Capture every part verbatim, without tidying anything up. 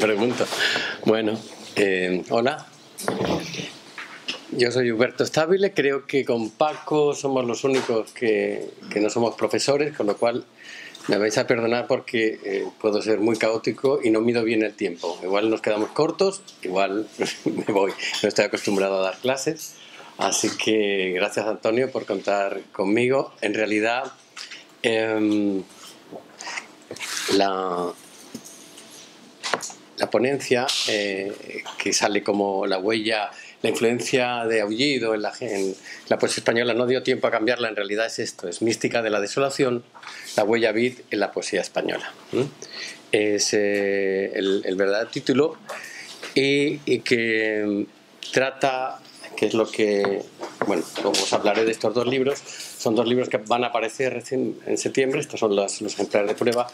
Pregunto. Bueno, eh, hola. Yo soy Huberto Estabile, creo que con Paco somos los únicos que, que no somos profesores, con lo cual me vais a perdonar porque eh, puedo ser muy caótico y no mido bien el tiempo. Igual nos quedamos cortos, igual me voy. No estoy acostumbrado a dar clases, así que gracias, Antonio, por contar conmigo. En realidad, eh, la... La ponencia, eh, que sale como la huella, la influencia de Aullido en la, en la poesía española, no dio tiempo a cambiarla, en realidad es esto, es Mística de la Desolación, la huella vid en la poesía española. ¿Mm? Es eh, el, el verdadero título y, y que trata, que es lo que, bueno, os hablaré de estos dos libros, son dos libros que van a aparecer recién en septiembre, estos son los, los ejemplares de prueba.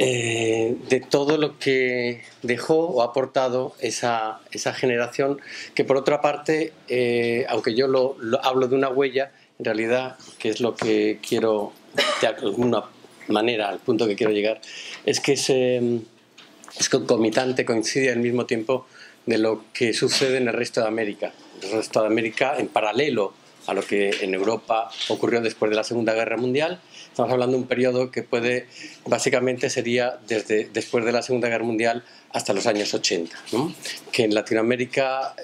Eh, de todo lo que dejó o ha aportado esa, esa generación que, por otra parte, eh, aunque yo lo, lo hablo de una huella, en realidad, que es lo que quiero, de alguna manera, al punto que quiero llegar, es que es, eh, es concomitante, coincide al mismo tiempo de lo que sucede en el resto de América, el resto de América en paralelo a lo que en Europa ocurrió después de la Segunda Guerra Mundial. Estamos hablando de un periodo que puede, básicamente sería desde después de la Segunda Guerra Mundial hasta los años ochenta, ¿no? Que en Latinoamérica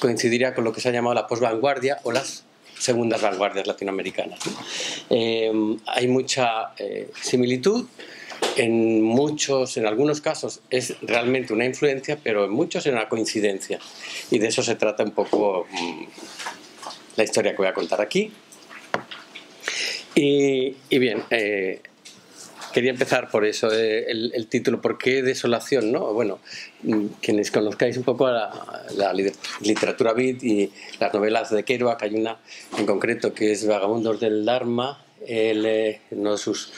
coincidiría con lo que se ha llamado la posvanguardia o las segundas vanguardias latinoamericanas. Eh, hay mucha eh, similitud, en muchos, en algunos casos es realmente una influencia, pero en muchos es una coincidencia, y de eso se trata un poco mmm, la historia que voy a contar aquí. Y, y bien, eh, quería empezar por eso, eh, el, el título, ¿por qué desolación? ¿No? Bueno, quienes conozcáis un poco la, la literatura vid y las novelas de Kerouac, hay una en concreto que es Vagabundos del Dharma. Él, eh, uno de sus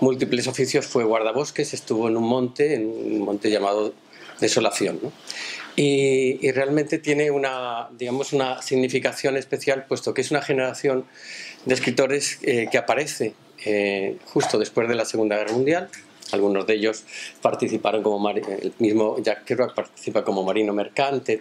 múltiples oficios fue guardabosques, estuvo en un monte, en un monte llamado Desolación, ¿no? Y, y realmente tiene una, digamos, una significación especial, puesto que es una generación de escritores eh, que aparece eh, justo después de la Segunda Guerra Mundial. Algunos de ellos participaron como, el mismo Jack Kerouac participa como marino mercante,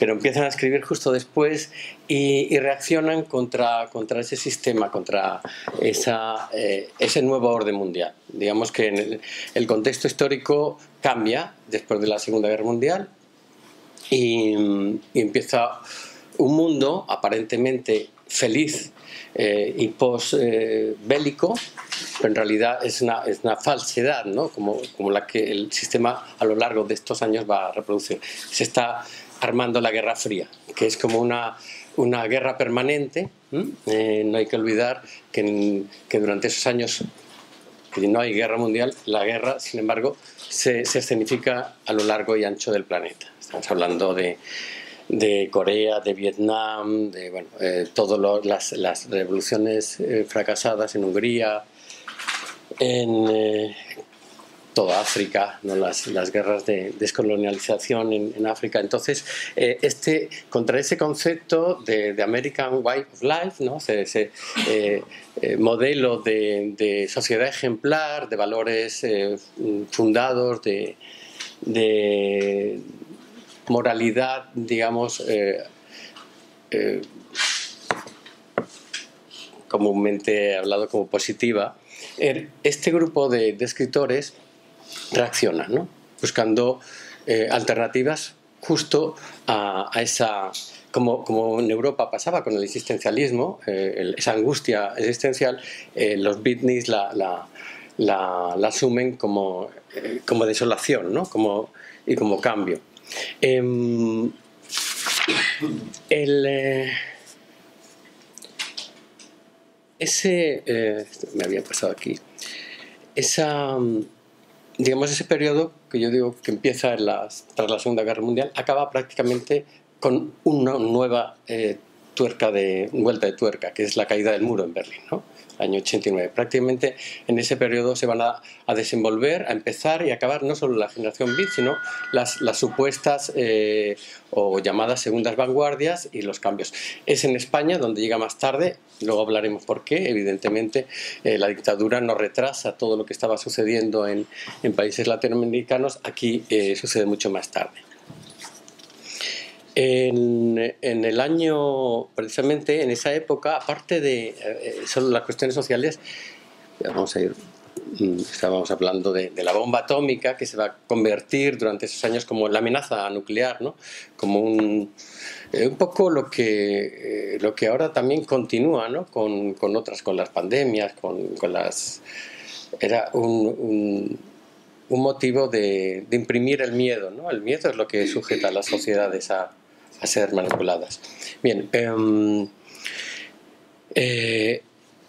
pero empiezan a escribir justo después y, y reaccionan contra, contra ese sistema, contra esa, eh, ese nuevo orden mundial. Digamos que en el, el contexto histórico cambia después de la Segunda Guerra Mundial y, y empieza un mundo aparentemente feliz eh, y post-bélico, eh, pero en realidad es una, es una falsedad, ¿no? Como, como la que el sistema a lo largo de estos años va a reproducir. Se está armando la Guerra Fría, que es como una, una guerra permanente. Eh, no hay que olvidar que, en, que durante esos años que no hay guerra mundial, la guerra, sin embargo, se, se escenifica a lo largo y ancho del planeta. Estamos hablando de... de Corea, de Vietnam, de bueno, eh, todas las, las revoluciones eh, fracasadas en Hungría, en eh, toda África, ¿no? las, las guerras de descolonialización en, en África. Entonces, eh, este, contra ese concepto de, de American Way of Life, ¿no? ese, ese eh, eh, modelo de, de sociedad ejemplar, de valores eh, fundados, de... de moralidad, digamos, eh, eh, comúnmente hablado como positiva, este grupo de, de escritores reacciona, ¿no? Buscando eh, alternativas justo a, a esa, como, como en Europa pasaba con el existencialismo, eh, el, esa angustia existencial, eh, los beatniks la, la, la, la asumen como, eh, como desolación, ¿no? Como, y como cambio. Eh, el, eh, ese eh, me había pasado aquí esa, digamos, ese periodo que yo digo que empieza en las, tras la Segunda Guerra Mundial acaba prácticamente con una nueva eh, tuerca de, vuelta de tuerca, que es la caída del muro en Berlín, ¿no? Año ochenta y nueve. Prácticamente en ese periodo se van a, a desenvolver, a empezar y a acabar no solo la generación beat, sino las, las supuestas eh, o llamadas segundas vanguardias y los cambios. Es en España donde llega más tarde, luego hablaremos por qué, evidentemente eh, la dictadura nos retrasa todo lo que estaba sucediendo en, en países latinoamericanos, aquí eh, sucede mucho más tarde. En, en el año, precisamente en esa época, aparte de eh, solo las cuestiones sociales, ya vamos a ir, estábamos hablando de, de la bomba atómica que se va a convertir durante esos años como la amenaza nuclear, ¿no? Como un, eh, un poco lo que, eh, lo que ahora también continúa, ¿no? Con, con otras, con las pandemias, con, con las... Era un... un un motivo de, de imprimir el miedo, ¿no? El miedo es lo que sujeta a las sociedades a, a ser manipuladas. Bien, eh, eh,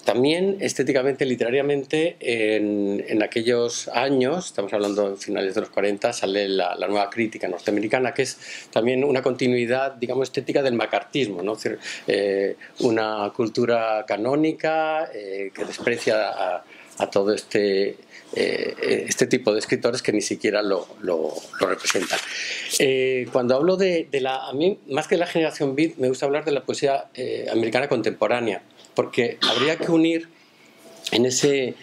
también estéticamente, literariamente, en, en aquellos años, estamos hablando en finales de los cuarenta, sale la, la nueva crítica norteamericana, que es también una continuidad, digamos, estética del macartismo, ¿no? Es decir, eh, una cultura canónica eh, que desprecia a, a todo este... Eh, este tipo de escritores que ni siquiera lo, lo, lo representan. Eh, cuando hablo de, de la... A mí, más que de la generación beat, me gusta hablar de la poesía eh, americana contemporánea, porque habría que unir en, ese,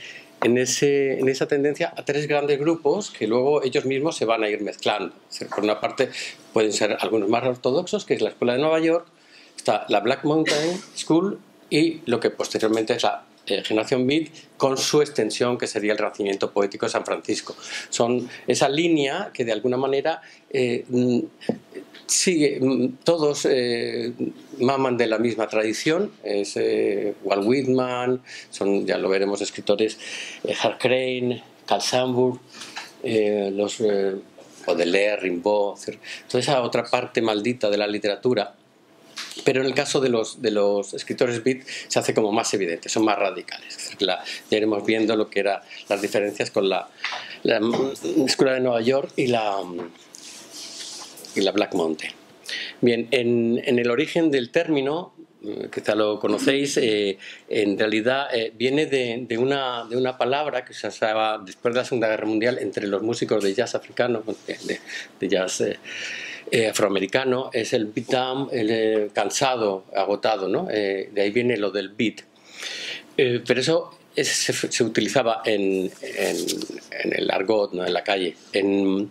en, ese, en esa tendencia a tres grandes grupos que luego ellos mismos se van a ir mezclando. O sea, por una parte, pueden ser algunos más ortodoxos, que es la Escuela de Nueva York, está la Black Mountain School y lo que posteriormente es la Eh, generación beat, con su extensión que sería el Renacimiento Poético de San Francisco. Son esa línea que de alguna manera eh, sigue, todos eh, maman de la misma tradición, es eh, Walt Whitman, son, ya lo veremos, escritores eh, Hart Crane, Carl Sandburg, eh, los eh, Baudelaire, Rimbaud, toda esa otra parte maldita de la literatura. Pero en el caso de los, de los escritores beat se hace como más evidente, son más radicales. La, ya iremos viendo lo que eran las diferencias con la, la Escuela de Nueva York y la, y la Black Mountain. Bien, en, en el origen del término, quizá lo conocéis, eh, en realidad eh, viene de, de, una, de una palabra que se usaba después de la Segunda Guerra Mundial entre los músicos de jazz africano, de, de, de jazz eh, Eh, afroamericano, es el beat down, el eh, cansado, agotado, ¿no? Eh, de ahí viene lo del beat. Eh, pero eso es, se, se utilizaba en, en, en el argot, ¿no? En la calle. En,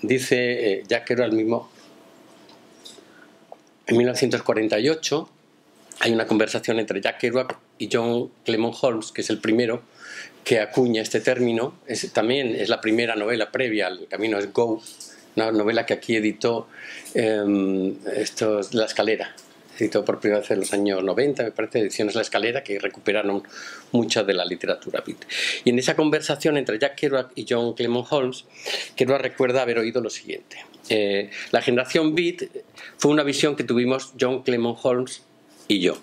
dice eh, Jack Kerouac mismo, en mil novecientos cuarenta y ocho hay una conversación entre Jack Kerouac y John Clement Holmes, que es el primero que acuña este término. Es, también es la primera novela previa al Camino es Go, una novela que aquí editó eh, esto es La Escalera, editó por primera vez en los años noventa, me parece, ediciones La Escalera, que recuperaron mucha de la literatura beat. Y en esa conversación entre Jack Kerouac y John Clement Holmes, Kerouac recuerda haber oído lo siguiente. Eh, la generación beat fue una visión que tuvimos John Clement Holmes y yo,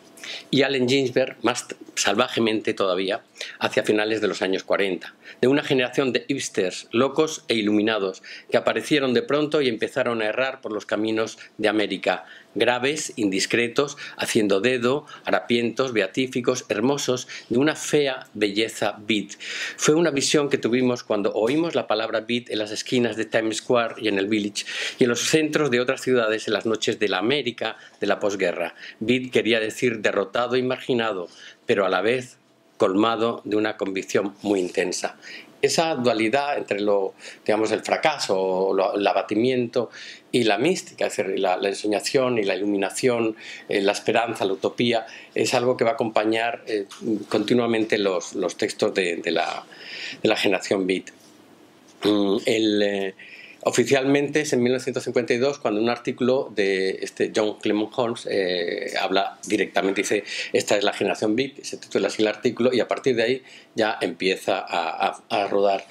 y Allen Ginsberg, más salvajemente todavía, hacia finales de los años cuarenta, de una generación de hipsters, locos e iluminados, que aparecieron de pronto y empezaron a errar por los caminos de América, graves, indiscretos, haciendo dedo, harapientos, beatíficos, hermosos, de una fea belleza beat. Fue una visión que tuvimos cuando oímos la palabra beat en las esquinas de Times Square y en el Village, y en los centros de otras ciudades en las noches de la América de la posguerra. Beat quería decir derrotado y marginado, pero a la vez colmado de una convicción muy intensa. Esa dualidad entre lo, digamos, el fracaso, lo, el abatimiento y la mística, es decir, la, la ensoñación y la iluminación, eh, la esperanza, la utopía, es algo que va a acompañar eh, continuamente los, los textos de, de, la, de la generación beat. El, eh, oficialmente es en mil novecientos cincuenta y dos cuando un artículo de este John Clement Holmes eh, habla directamente, dice esta es la generación beat, se titula así el artículo y a partir de ahí ya empieza a, a, a rodar.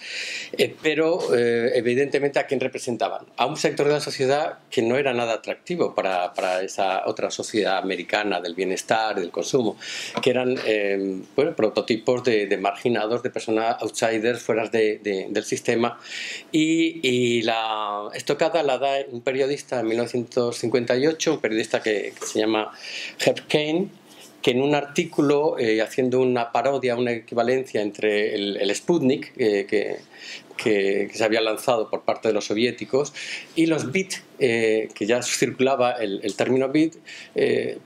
Eh, pero eh, evidentemente a quién representaban, a un sector de la sociedad que no era nada atractivo para, para esa otra sociedad americana del bienestar, del consumo, que eran eh, bueno, prototipos de, de marginados, de personas outsiders, fuera de, de, del sistema y, y la La estocada la da un periodista en mil novecientos cincuenta y ocho, un periodista que, que se llama Herb Kane, que en un artículo, eh, haciendo una parodia, una equivalencia entre el, el Sputnik, eh, que, que, que se había lanzado por parte de los soviéticos, y los Bit, eh, que ya circulaba el, el término Bit, eh,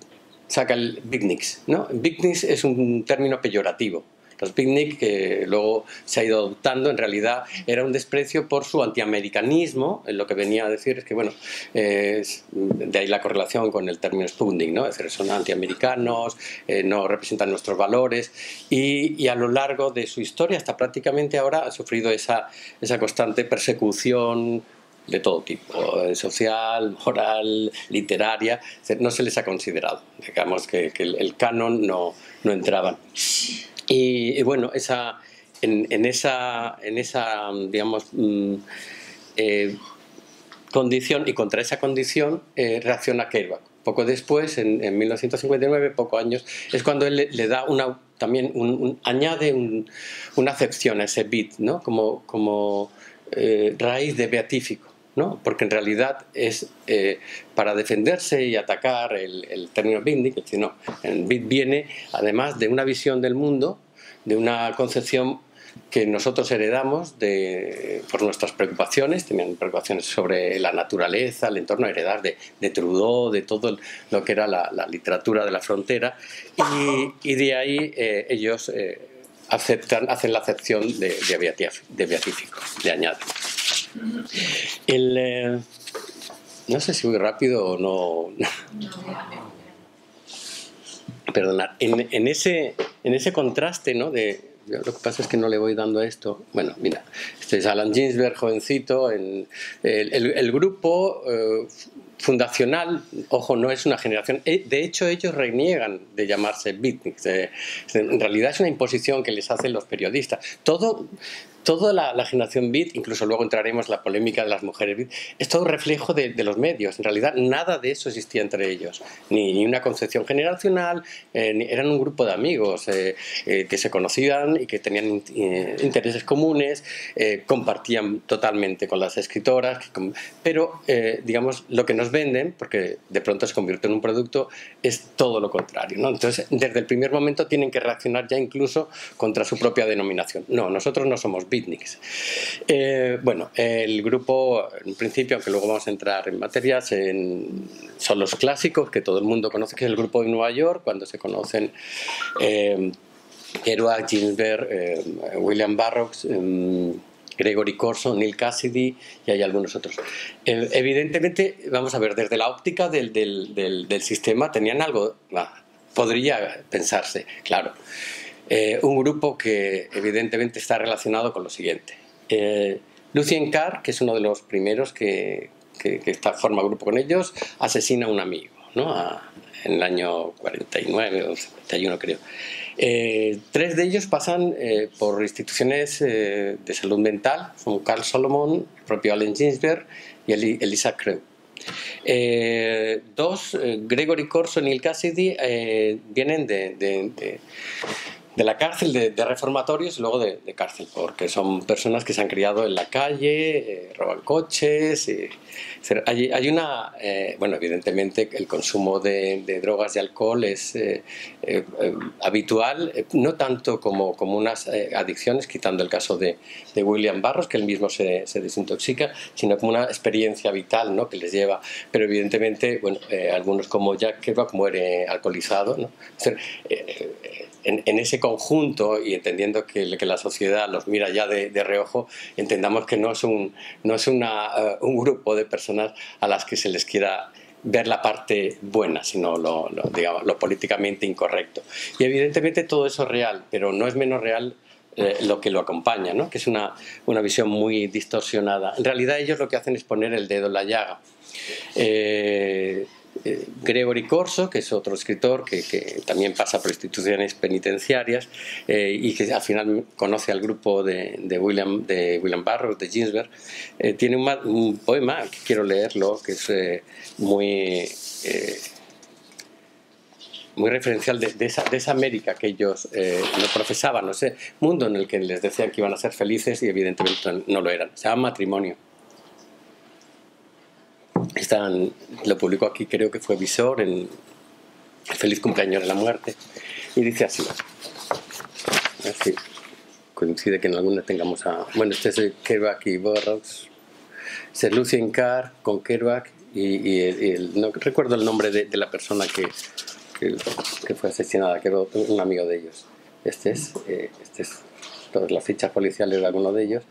saca el Bitniks, ¿no? Bitniks es un término peyorativo. Los Bitniks, que luego se ha ido adoptando, en realidad era un desprecio por su antiamericanismo. Lo que venía a decir es que, bueno, eh, de ahí la correlación con el término Sputnik, ¿no? Es decir, son antiamericanos, eh, no representan nuestros valores, y, y a lo largo de su historia, hasta prácticamente ahora, ha sufrido esa, esa constante persecución de todo tipo, social, moral, literaria. No se les ha considerado, digamos que, que el, el canon no, no entraban. Y, y bueno, esa, en, en, esa, en esa, digamos, mm, eh, condición, y contra esa condición eh, reacciona Kerouac. Poco después, en, en mil novecientos cincuenta y nueve, pocos años, es cuando él le, le da una, también un, un, añade un, una acepción a ese beat, ¿no? Como, como eh, raíz de beatífico, ¿no? Porque en realidad es eh, para defenderse y atacar el, el término Bitnik, sino el Bit viene además de una visión del mundo, de una concepción que nosotros heredamos de, por nuestras preocupaciones. Tenían preocupaciones sobre la naturaleza, el entorno, heredar de, de Trudeau, de todo lo que era la, la literatura de la frontera, y, y de ahí eh, ellos eh, aceptan, hacen la acepción de, de beatífico, de añade. El, eh, no sé si voy rápido o no. Perdonad, en, en, ese, en ese contraste, ¿no? De, lo que pasa es que no le voy dando a esto. Bueno, mira, este es Allen Ginsberg, jovencito. En, el, el, el grupo eh, fundacional, ojo, no es una generación. De hecho, ellos reniegan de llamarse Bitniks. Eh, en realidad es una imposición que les hacen los periodistas. Todo... Toda la, la generación Bit, incluso luego entraremos en la polémica de las mujeres Bit, es todo reflejo de, de los medios. En realidad nada de eso existía entre ellos, ni, ni una concepción generacional, eh, ni, eran un grupo de amigos eh, eh, que se conocían y que tenían eh, intereses comunes, eh, compartían totalmente con las escritoras, pero eh, digamos lo que nos venden, porque de pronto se convierte en un producto, es todo lo contrario, ¿no? Entonces desde el primer momento tienen que reaccionar ya incluso contra su propia denominación. No, nosotros no somos Bit. Eh, bueno, el grupo, en principio, aunque luego vamos a entrar en materias, en, son los clásicos que todo el mundo conoce, que es el grupo de Nueva York, cuando se conocen eh, Kerouac, Ginsberg, eh, William Burroughs, eh, Gregory Corso, Neal Cassidy, y hay algunos otros. Eh, evidentemente, vamos a ver, desde la óptica del, del, del, del sistema tenían algo, bah, podría pensarse, claro. Eh, un grupo que evidentemente está relacionado con lo siguiente. Eh, Lucien Carr, que es uno de los primeros que, que, que está, forma grupo con ellos, asesina a un amigo, ¿no? A, en el año cuarenta y nueve o cincuenta y uno, creo. Eh, tres de ellos pasan eh, por instituciones eh, de salud mental, como Carl Solomon, el propio Allen Ginsberg y Elisa Crewe. Eh, dos, eh, Gregory Corso y Neal Cassidy, eh, vienen de... de, de de la cárcel, de, de reformatorios, y luego de, de cárcel, porque son personas que se han criado en la calle, eh, roban coches, y, hay, hay una, eh, bueno, evidentemente el consumo de, de drogas y alcohol es eh, eh, habitual, eh, no tanto como, como unas eh, adicciones, quitando el caso de, de William Burroughs, que él mismo se, se desintoxica, sino como una experiencia vital, ¿no? Que les lleva, pero evidentemente, bueno, eh, algunos como Jack Kerouac muere alcoholizado, ¿no? Es decir, eh, eh, en, en ese conjunto, y entendiendo que, que la sociedad los mira ya de, de reojo, entendamos que no es, un, no es una, uh, un grupo de personas a las que se les quiera ver la parte buena, sino lo, lo, digamos, lo políticamente incorrecto. Y evidentemente todo eso es real, pero no es menos real eh, lo que lo acompaña, ¿no? Que es una, una visión muy distorsionada. En realidad ellos lo que hacen es poner el dedo en la llaga. Eh, Gregory Corso, que es otro escritor que, que también pasa por instituciones penitenciarias, eh, y que al final conoce al grupo de, de William de William Burroughs, de Ginsberg, eh, tiene un, un poema que quiero leerlo, que es eh, muy eh, muy referencial de, de, esa, de esa América que ellos eh, lo profesaban, ese mundo en el que les decían que iban a ser felices y evidentemente no lo eran. Se llama Matrimonio. están, lo publicó aquí, creo que fue Visor, en Feliz Cumpleaños de la Muerte, y dice así, así coincide que en alguna tengamos a... Bueno, este es Kerouac y Burroughs, se lucen Carr con Kerouac y, y, el, y el, no recuerdo el nombre de, de la persona que, que, que fue asesinada, que era un amigo de ellos. Este es, eh, este es todas las fichas policiales de alguno de ellos.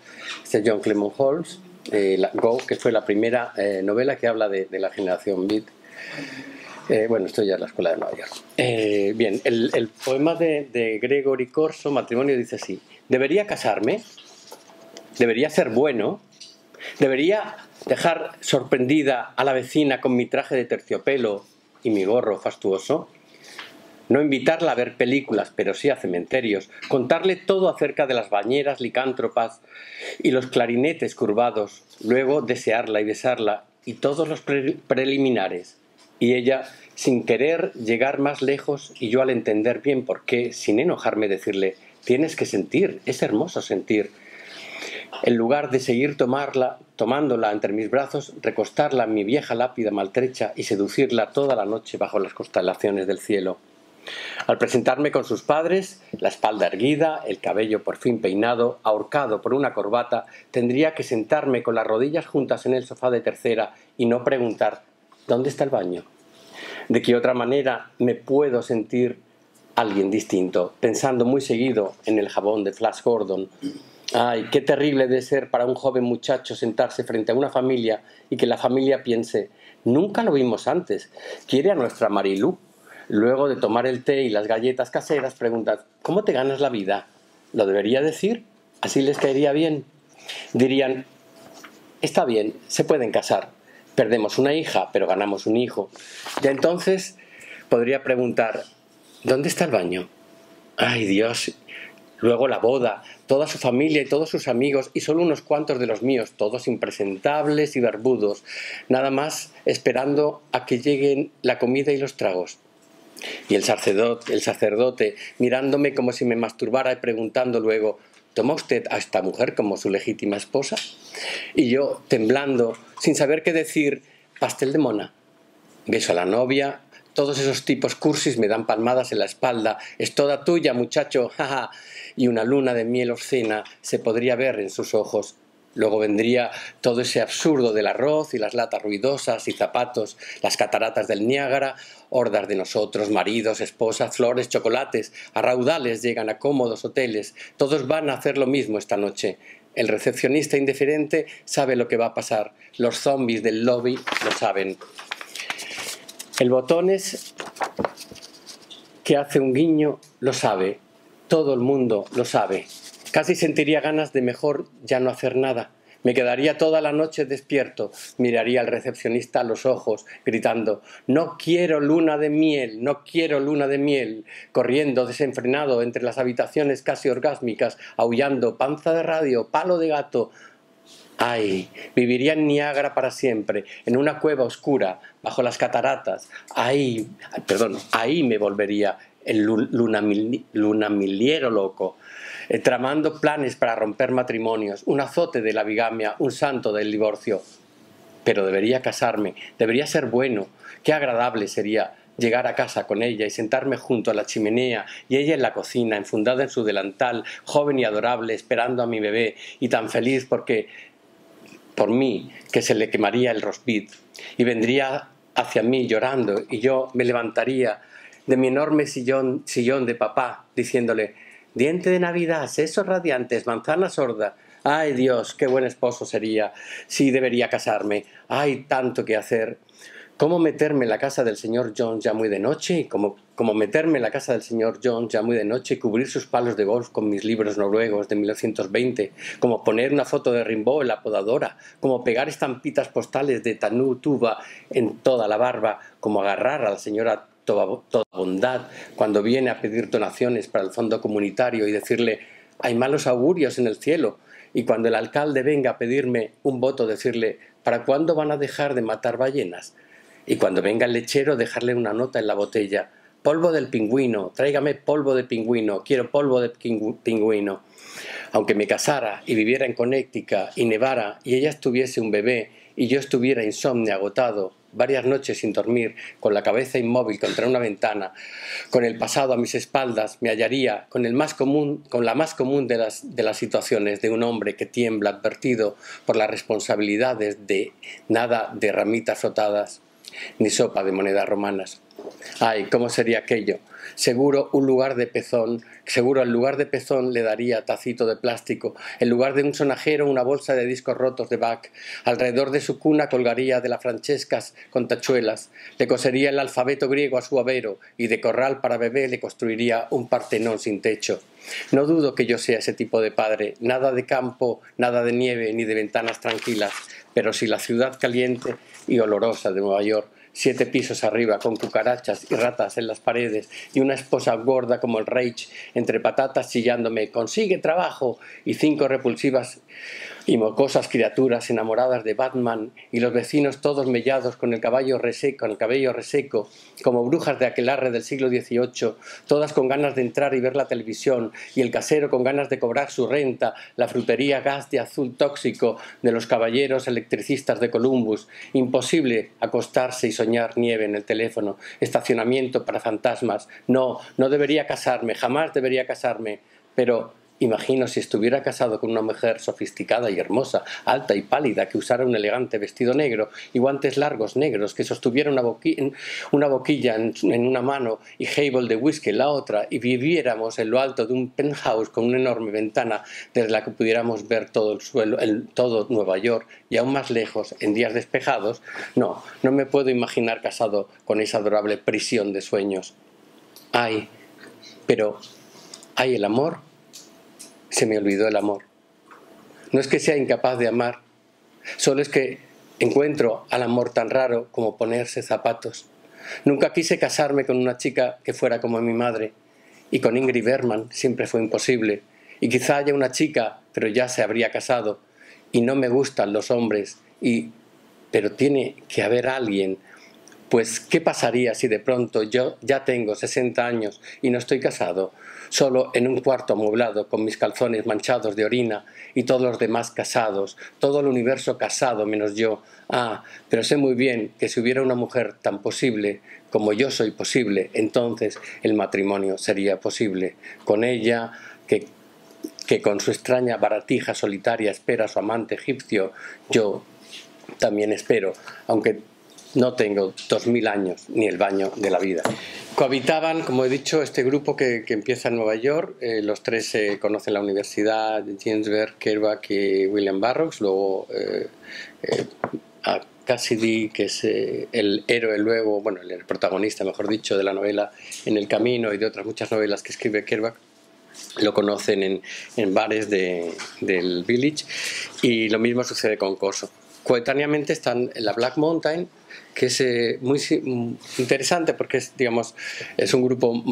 Este es John Clement Holmes, eh, la, Go, que fue la primera eh, novela que habla de, de la generación Beat. Eh, bueno, esto ya es la escuela de Nueva York. Eh, bien, el, el poema de, de Gregory Corso, Matrimonio, dice así: debería casarme, debería ser bueno, debería dejar sorprendida a la vecina con mi traje de terciopelo y mi gorro fastuoso, no invitarla a ver películas, pero sí a cementerios, contarle todo acerca de las bañeras licántropas y los clarinetes curvados, luego desearla y besarla y todos los pre- preliminares, y ella, sin querer, llegar más lejos y yo al entender bien por qué, sin enojarme, decirle: tienes que sentir, es hermoso sentir. En lugar de seguir tomarla, tomándola entre mis brazos, recostarla en mi vieja lápida maltrecha y seducirla toda la noche bajo las constelaciones del cielo. Al presentarme con sus padres, la espalda erguida, el cabello por fin peinado, ahorcado por una corbata, tendría que sentarme con las rodillas juntas en el sofá de tercera y no preguntar: ¿dónde está el baño? ¿De qué otra manera me puedo sentir alguien distinto? Pensando muy seguido en el jabón de Flash Gordon. Ay, qué terrible debe ser para un joven muchacho sentarse frente a una familia y que la familia piense: nunca lo vimos antes, quiere a nuestra Marilú. Luego de tomar el té y las galletas caseras, pregunta: ¿cómo te ganas la vida? ¿Lo debería decir? Así les caería bien. Dirían: está bien, se pueden casar. Perdemos una hija, pero ganamos un hijo. Ya entonces podría preguntar: ¿dónde está el baño? ¡Ay, Dios! Luego la boda, toda su familia y todos sus amigos, y solo unos cuantos de los míos, todos impresentables y barbudos, nada más esperando a que lleguen la comida y los tragos. Y el sacerdote, el sacerdote mirándome como si me masturbara y preguntando luego: ¿toma usted a esta mujer como su legítima esposa? Y yo, temblando, sin saber qué decir, pastel de mona. Beso a la novia, todos esos tipos cursis me dan palmadas en la espalda. Es toda tuya, muchacho, jaja. Y una luna de miel obscena se podría ver en sus ojos. Luego vendría todo ese absurdo del arroz y las latas ruidosas y zapatos, las cataratas del Niágara, hordas de nosotros, maridos, esposas, flores, chocolates. A raudales llegan a cómodos hoteles. Todos van a hacer lo mismo esta noche. El recepcionista indiferente sabe lo que va a pasar. Los zombies del lobby lo saben. El botones que hace un guiño lo sabe. Todo el mundo lo sabe. Casi sentiría ganas de mejor ya no hacer nada. Me quedaría toda la noche despierto, miraría al recepcionista a los ojos, gritando: no quiero luna de miel, no quiero luna de miel, corriendo desenfrenado entre las habitaciones casi orgásmicas, aullando: panza de radio, palo de gato. Ay, viviría en Niágara para siempre, en una cueva oscura, bajo las cataratas. Ahí, perdón, ahí me volvería el lunamil, lunamiliero loco, eh, tramando planes para romper matrimonios, un azote de la bigamia, un santo del divorcio. Pero debería casarme, debería ser bueno. Qué agradable sería llegar a casa con ella y sentarme junto a la chimenea y ella en la cocina, enfundada en su delantal, joven y adorable, esperando a mi bebé, y tan feliz porque por mí que se le quemaría el rosbif, y vendría hacia mí llorando, y yo me levantaría de mi enorme sillón, sillón de papá, diciéndole: diente de Navidad, sesos radiantes, manzana sorda. Ay, Dios, qué buen esposo sería. Sí, debería casarme. Hay tanto que hacer. ¿Cómo meterme en la casa del señor Jones ya muy de noche? ¿Cómo, cómo meterme en la casa del señor Jones ya muy de noche y cubrir sus palos de golf con mis libros noruegos de mil novecientos veinte? ¿Cómo poner una foto de Rimbaud en la podadora? ¿Cómo pegar estampitas postales de Tanu Tuba en toda la barba? ¿Cómo agarrar a la señora Toda, toda bondad cuando viene a pedir donaciones para el fondo comunitario y decirle: hay malos augurios en el cielo? Y cuando el alcalde venga a pedirme un voto, decirle: ¿para cuándo van a dejar de matar ballenas? Y cuando venga el lechero, dejarle una nota en la botella: polvo del pingüino, tráigame polvo de pingüino, quiero polvo de pingüino. Aunque me casara y viviera en Connecticut y nevara y ella tuviese un bebé y yo estuviera insomne, agotado, varias noches sin dormir, con la cabeza inmóvil contra una ventana, con el pasado a mis espaldas, me hallaría con, el más común, con la más común de las, de las situaciones de un hombre que tiembla advertido por las responsabilidades de nada de ramitas frotadas ni sopa de monedas romanas. Ay, ¿cómo sería aquello? Seguro un lugar de pezón, seguro el lugar de pezón le daría tacito de plástico, en lugar de un sonajero una bolsa de discos rotos de Bach, alrededor de su cuna colgaría de las francescas con tachuelas, le cosería el alfabeto griego a su avero y de corral para bebé le construiría un partenón sin techo. No dudo que yo sea ese tipo de padre, nada de campo, nada de nieve ni de ventanas tranquilas, pero si la ciudad caliente y olorosa de Nueva York, siete pisos arriba, con cucarachas y ratas en las paredes y una esposa gorda como el Reich, entre patatas chillándome «¡Consigue trabajo!» y cinco repulsivas y mocosas criaturas enamoradas de Batman y los vecinos todos mellados con el, caballo reseco, con el cabello reseco, como brujas de aquelarre del siglo dieciocho, todas con ganas de entrar y ver la televisión y el casero con ganas de cobrar su renta, la frutería gas de azul tóxico de los caballeros electricistas de Columbus, imposible acostarse y soñar nieve en el teléfono, estacionamiento para fantasmas. No, no debería casarme, jamás debería casarme, pero imagino si estuviera casado con una mujer sofisticada y hermosa, alta y pálida, que usara un elegante vestido negro y guantes largos negros, que sostuviera una, boqui una boquilla en, en una mano y Hable de whisky en la otra, y viviéramos en lo alto de un penthouse con una enorme ventana desde la que pudiéramos ver todo el suelo, el, todo Nueva York, y aún más lejos, en días despejados. No, no me puedo imaginar casado con esa adorable prisión de sueños. Ay, pero ¿hay el amor? Se me olvidó el amor. No es que sea incapaz de amar, solo es que encuentro al amor tan raro como ponerse zapatos. Nunca quise casarme con una chica que fuera como mi madre, y con Ingrid Bergman siempre fue imposible, y quizá haya una chica, pero ya se habría casado, y no me gustan los hombres, y pero tiene que haber alguien. Pues, ¿qué pasaría si de pronto yo ya tengo sesenta años y no estoy casado, solo en un cuarto amueblado con mis calzones manchados de orina y todos los demás casados, todo el universo casado menos yo? Ah, pero sé muy bien que si hubiera una mujer tan posible como yo soy posible, entonces el matrimonio sería posible. Con ella, que, que con su extraña baratija solitaria espera a su amante egipcio, yo también espero, aunque no tengo dos mil años ni el baño de la vida. Cohabitaban, como he dicho, este grupo que, que empieza en Nueva York. Eh, los tres se eh, conocen en la universidad, James Baird, Kerouac y William Burroughs. Luego eh, eh, a Cassidy, que es eh, el héroe luego, bueno, el protagonista, mejor dicho, de la novela En el Camino y de otras muchas novelas que escribe Kerouac. Lo conocen en, en bares de, del Village, y lo mismo sucede con Corso. Coetáneamente están en la Black Mountain, que es eh, muy interesante porque es, digamos, es un grupo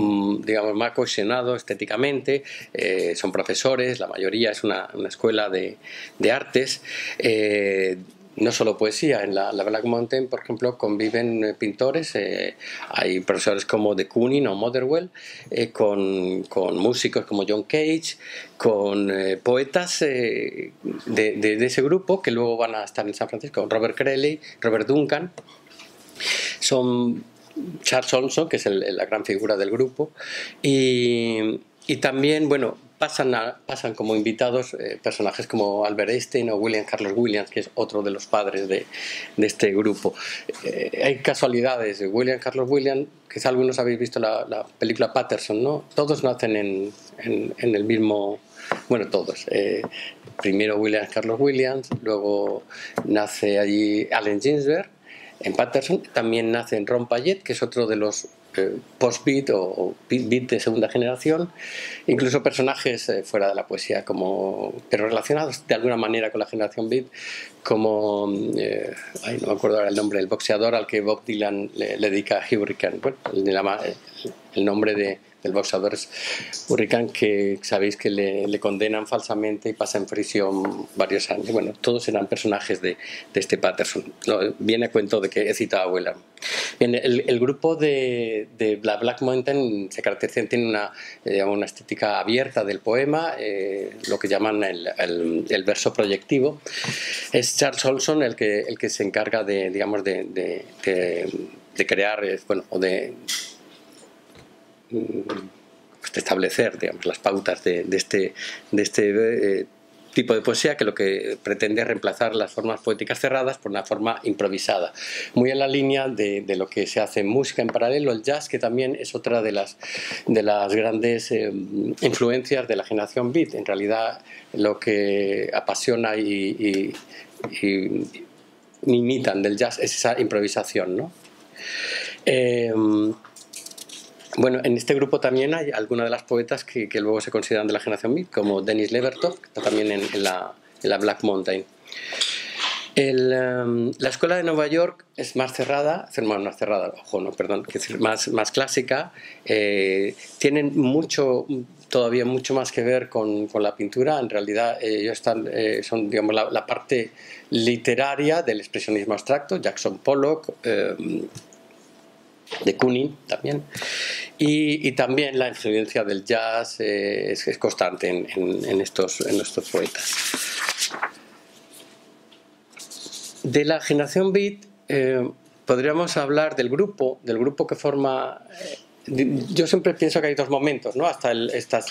digamos, más cohesionado estéticamente. Eh, son profesores, la mayoría es una, una escuela de, de artes, eh, no solo poesía. En la, la Black Mountain, por ejemplo, conviven pintores, eh, hay profesores como de Kooning o Motherwell, eh, con, con músicos como John Cage, con eh, poetas eh, de, de, de ese grupo que luego van a estar en San Francisco, Robert Creley, Robert Duncan. Son Charles Olson, que es el, la gran figura del grupo, y, y también, bueno, pasan, a, pasan como invitados eh, personajes como Albert Einstein o William Carlos Williams, que es otro de los padres de, de este grupo. Eh, hay casualidades. William Carlos Williams, quizá algunos habéis visto la, la película Patterson, ¿no? Todos nacen en, en, en el mismo... Bueno, todos. Eh, primero William Carlos Williams, luego nace allí Allen Ginsberg. En Patterson también nace en Ron Payet, que es otro de los eh, post-beat o, o beat de segunda generación, incluso personajes eh, fuera de la poesía, como, pero relacionados de alguna manera con la generación beat, como, eh, ay, no me acuerdo ahora el nombre, el boxeador al que Bob Dylan le, le dedica a Hurricane, bueno, el, el nombre de, del boxeador Hurricán, que sabéis que le, le condenan falsamente y pasa en prisión varios años. Bueno, todos eran personajes de, de este Patterson. Viene a cuento de que he citado a Whelan. Bien, el, el grupo de, de la Black Mountain se caracteriza, tiene una, eh, una estética abierta del poema, eh, lo que llaman el, el, el verso proyectivo. Es Charles Olson el que, el que se encarga de, digamos, de, de, de, de crear, bueno, o de... de establecer, digamos, las pautas de, de este, de este eh, tipo de poesía, que lo que pretende es reemplazar las formas poéticas cerradas por una forma improvisada, muy en la línea de, de lo que se hace en música en paralelo, el jazz, que también es otra de las, de las grandes eh, influencias de la generación beat. En realidad, lo que apasiona y, y, y imitan del jazz es esa improvisación, ¿no? Eh, Bueno, en este grupo también hay algunas de las poetas que, que luego se consideran de la generación beat, como Denis Levertov, que está también en, en, la, en la Black Mountain. El, um, la escuela de Nueva York es más cerrada, bueno, más cerrada, ojo, no, perdón, es decir, más, más clásica. Eh, tienen mucho, todavía mucho más que ver con, con la pintura. En realidad, eh, ellos están, eh, son, digamos, la, la parte literaria del expresionismo abstracto, Jackson Pollock, eh, de Kooning también, y, y también la influencia del jazz eh, es, es constante en, en, en, estos, en estos poetas. De la generación beat eh, podríamos hablar del grupo, del grupo que forma... Eh, yo siempre pienso que hay dos momentos, ¿no? Hasta el, hasta el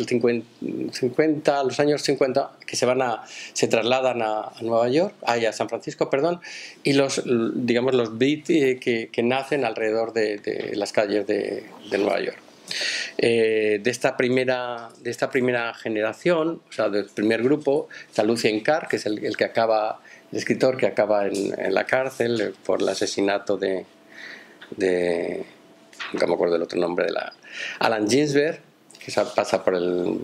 cincuenta, los años cincuenta, que se van a, se trasladan a, a Nueva York, ay, a San Francisco, perdón, y los, digamos, los beat que, que nacen alrededor de, de las calles de, de Nueva York. Eh, de esta primera de esta primera generación, o sea, del primer grupo, está Lucien Carr, que es el, el que acaba, el escritor que acaba en, en la cárcel por el asesinato de, de nunca me acuerdo el otro nombre de la... Allen Ginsberg, que pasa por el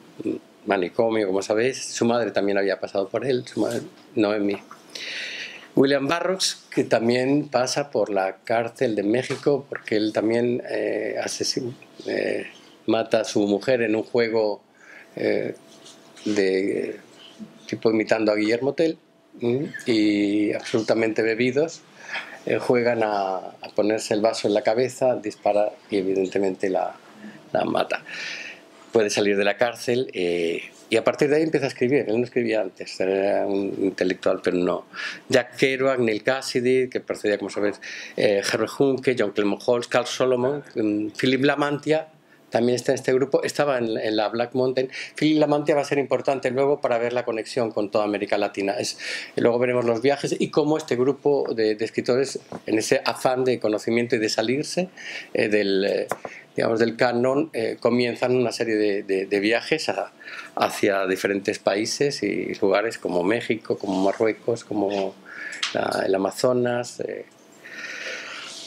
manicomio, como sabéis. Su madre también había pasado por él, su madre, Noemi. William Burroughs, que también pasa por la cárcel de México, porque él también eh, asesina, eh, mata a su mujer en un juego eh, de tipo imitando a Guillermo Tell, ¿sí? Y absolutamente bebidos. Juegan a, a ponerse el vaso en la cabeza, dispara y evidentemente la, la mata. Puede salir de la cárcel eh, y a partir de ahí empieza a escribir. Él no escribía antes, era un intelectual, pero no. Jack Kerouac, Neil Cassidy, que procedía, como sabéis, eh, Herbert Hunke, John Clement Holmes, Carl Solomon, eh, Philip Lamantia. También está en este grupo, estaba en, en la Black Mountain. Philip Lamantia va a ser importante luego para ver la conexión con toda América Latina. Es, luego veremos los viajes y cómo este grupo de, de escritores, en ese afán de conocimiento y de salirse eh, del, digamos, del canon, eh, comienzan una serie de, de, de viajes a, hacia diferentes países y lugares como México, como Marruecos, como la, el Amazonas... Eh,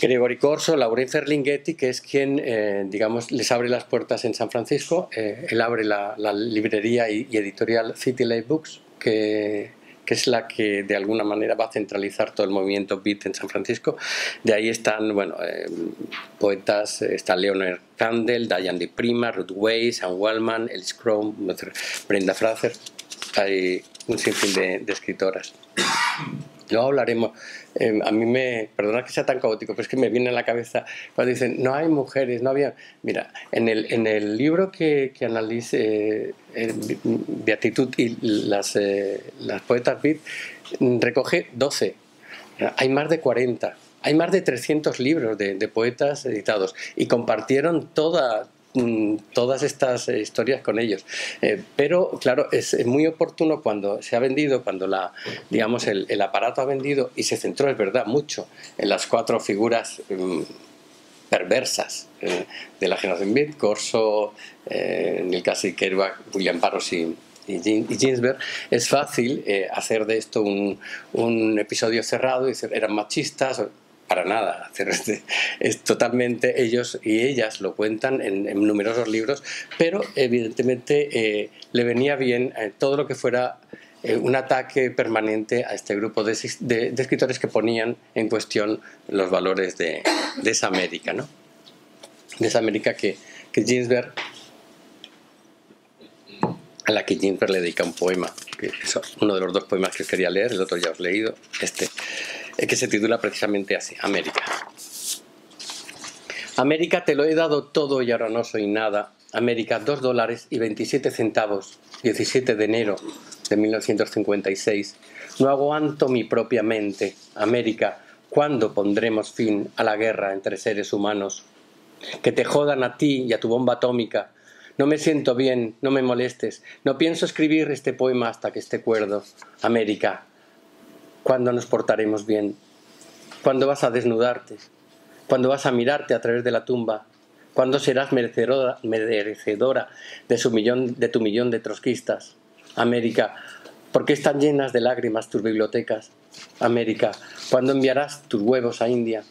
Gregory Corso, Laurence Ferlinghetti, que es quien, eh, digamos, les abre las puertas en San Francisco. Eh, él abre la, la librería y, y editorial City Light Books, que, que es la que de alguna manera va a centralizar todo el movimiento beat en San Francisco. De ahí están, bueno, eh, poetas, está Leonard Candle, Diane de Prima, Ruth Weiss, Sam Wellman, Ellis Crowe, Brenda Fraser. Hay un sinfín de, de escritoras. Luego hablaremos. Eh, a mí me... Perdona que sea tan caótico, pero es que me viene a la cabeza cuando dicen no hay mujeres, no había... Mira, en el, en el libro que, que analice eh, Beatitud y las, eh, las poetas beat, recoge doce. Hay más de cuarenta. Hay más de trescientos libros de, de poetas editados. Y compartieron toda... todas estas historias con ellos, eh, pero claro, es muy oportuno cuando se ha vendido, cuando la, digamos, el, el aparato ha vendido y se centró, es verdad, mucho en las cuatro figuras eh, perversas eh, de la generación beat, Corso, eh, Neil Cassidy, Kerouac, William Burroughs y, y, y Ginsberg. Es fácil eh, hacer de esto un, un episodio cerrado y decir, eran machistas. Para nada, es totalmente, ellos y ellas lo cuentan en, en numerosos libros, pero evidentemente eh, le venía bien eh, todo lo que fuera eh, un ataque permanente a este grupo de, de, de escritores que ponían en cuestión los valores de, de esa América, ¿no? De esa América que, que Ginsberg a la que Gimper le dedica un poema, que es uno de los dos poemas que quería leer, el otro ya os he leído, este, que se titula precisamente así, América. América, te lo he dado todo y ahora no soy nada. América, dos dólares y veintisiete centavos, diecisiete de enero de mil novecientos cincuenta y seis. No aguanto mi propia mente. América, ¿cuándo pondremos fin a la guerra entre seres humanos? Que te jodan a ti y a tu bomba atómica. No me siento bien, no me molestes. No pienso escribir este poema hasta que esté cuerdo. América, ¿cuándo nos portaremos bien? ¿Cuándo vas a desnudarte? ¿Cuándo vas a mirarte a través de la tumba? ¿Cuándo serás merecedora, merecedora de, su millón, de tu millón de trotskistas? América, ¿por qué están llenas de lágrimas tus bibliotecas? América, ¿cuándo enviarás tus huevos a India?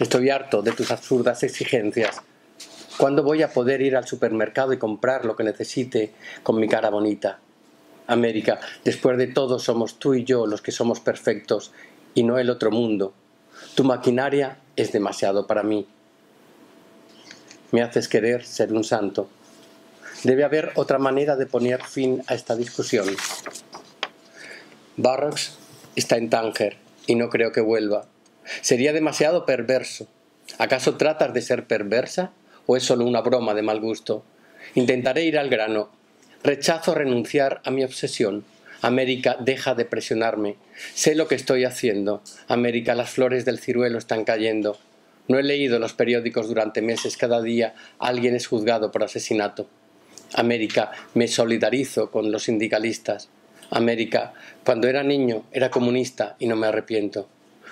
Estoy harto de tus absurdas exigencias. ¿Cuándo voy a poder ir al supermercado y comprar lo que necesite con mi cara bonita? América, después de todo somos tú y yo los que somos perfectos y no el otro mundo. Tu maquinaria es demasiado para mí. Me haces querer ser un santo. Debe haber otra manera de poner fin a esta discusión. Barrocks está en Tánger y no creo que vuelva. Sería demasiado perverso. ¿Acaso tratas de ser perversa o es solo una broma de mal gusto? Intentaré ir al grano. Rechazo renunciar a mi obsesión. América, deja de presionarme. Sé lo que estoy haciendo. América, las flores del ciruelo están cayendo. No he leído los periódicos durante meses. Cada día alguien es juzgado por asesinato. América, me solidarizo con los sindicalistas. América, cuando era niño era comunista y no me arrepiento.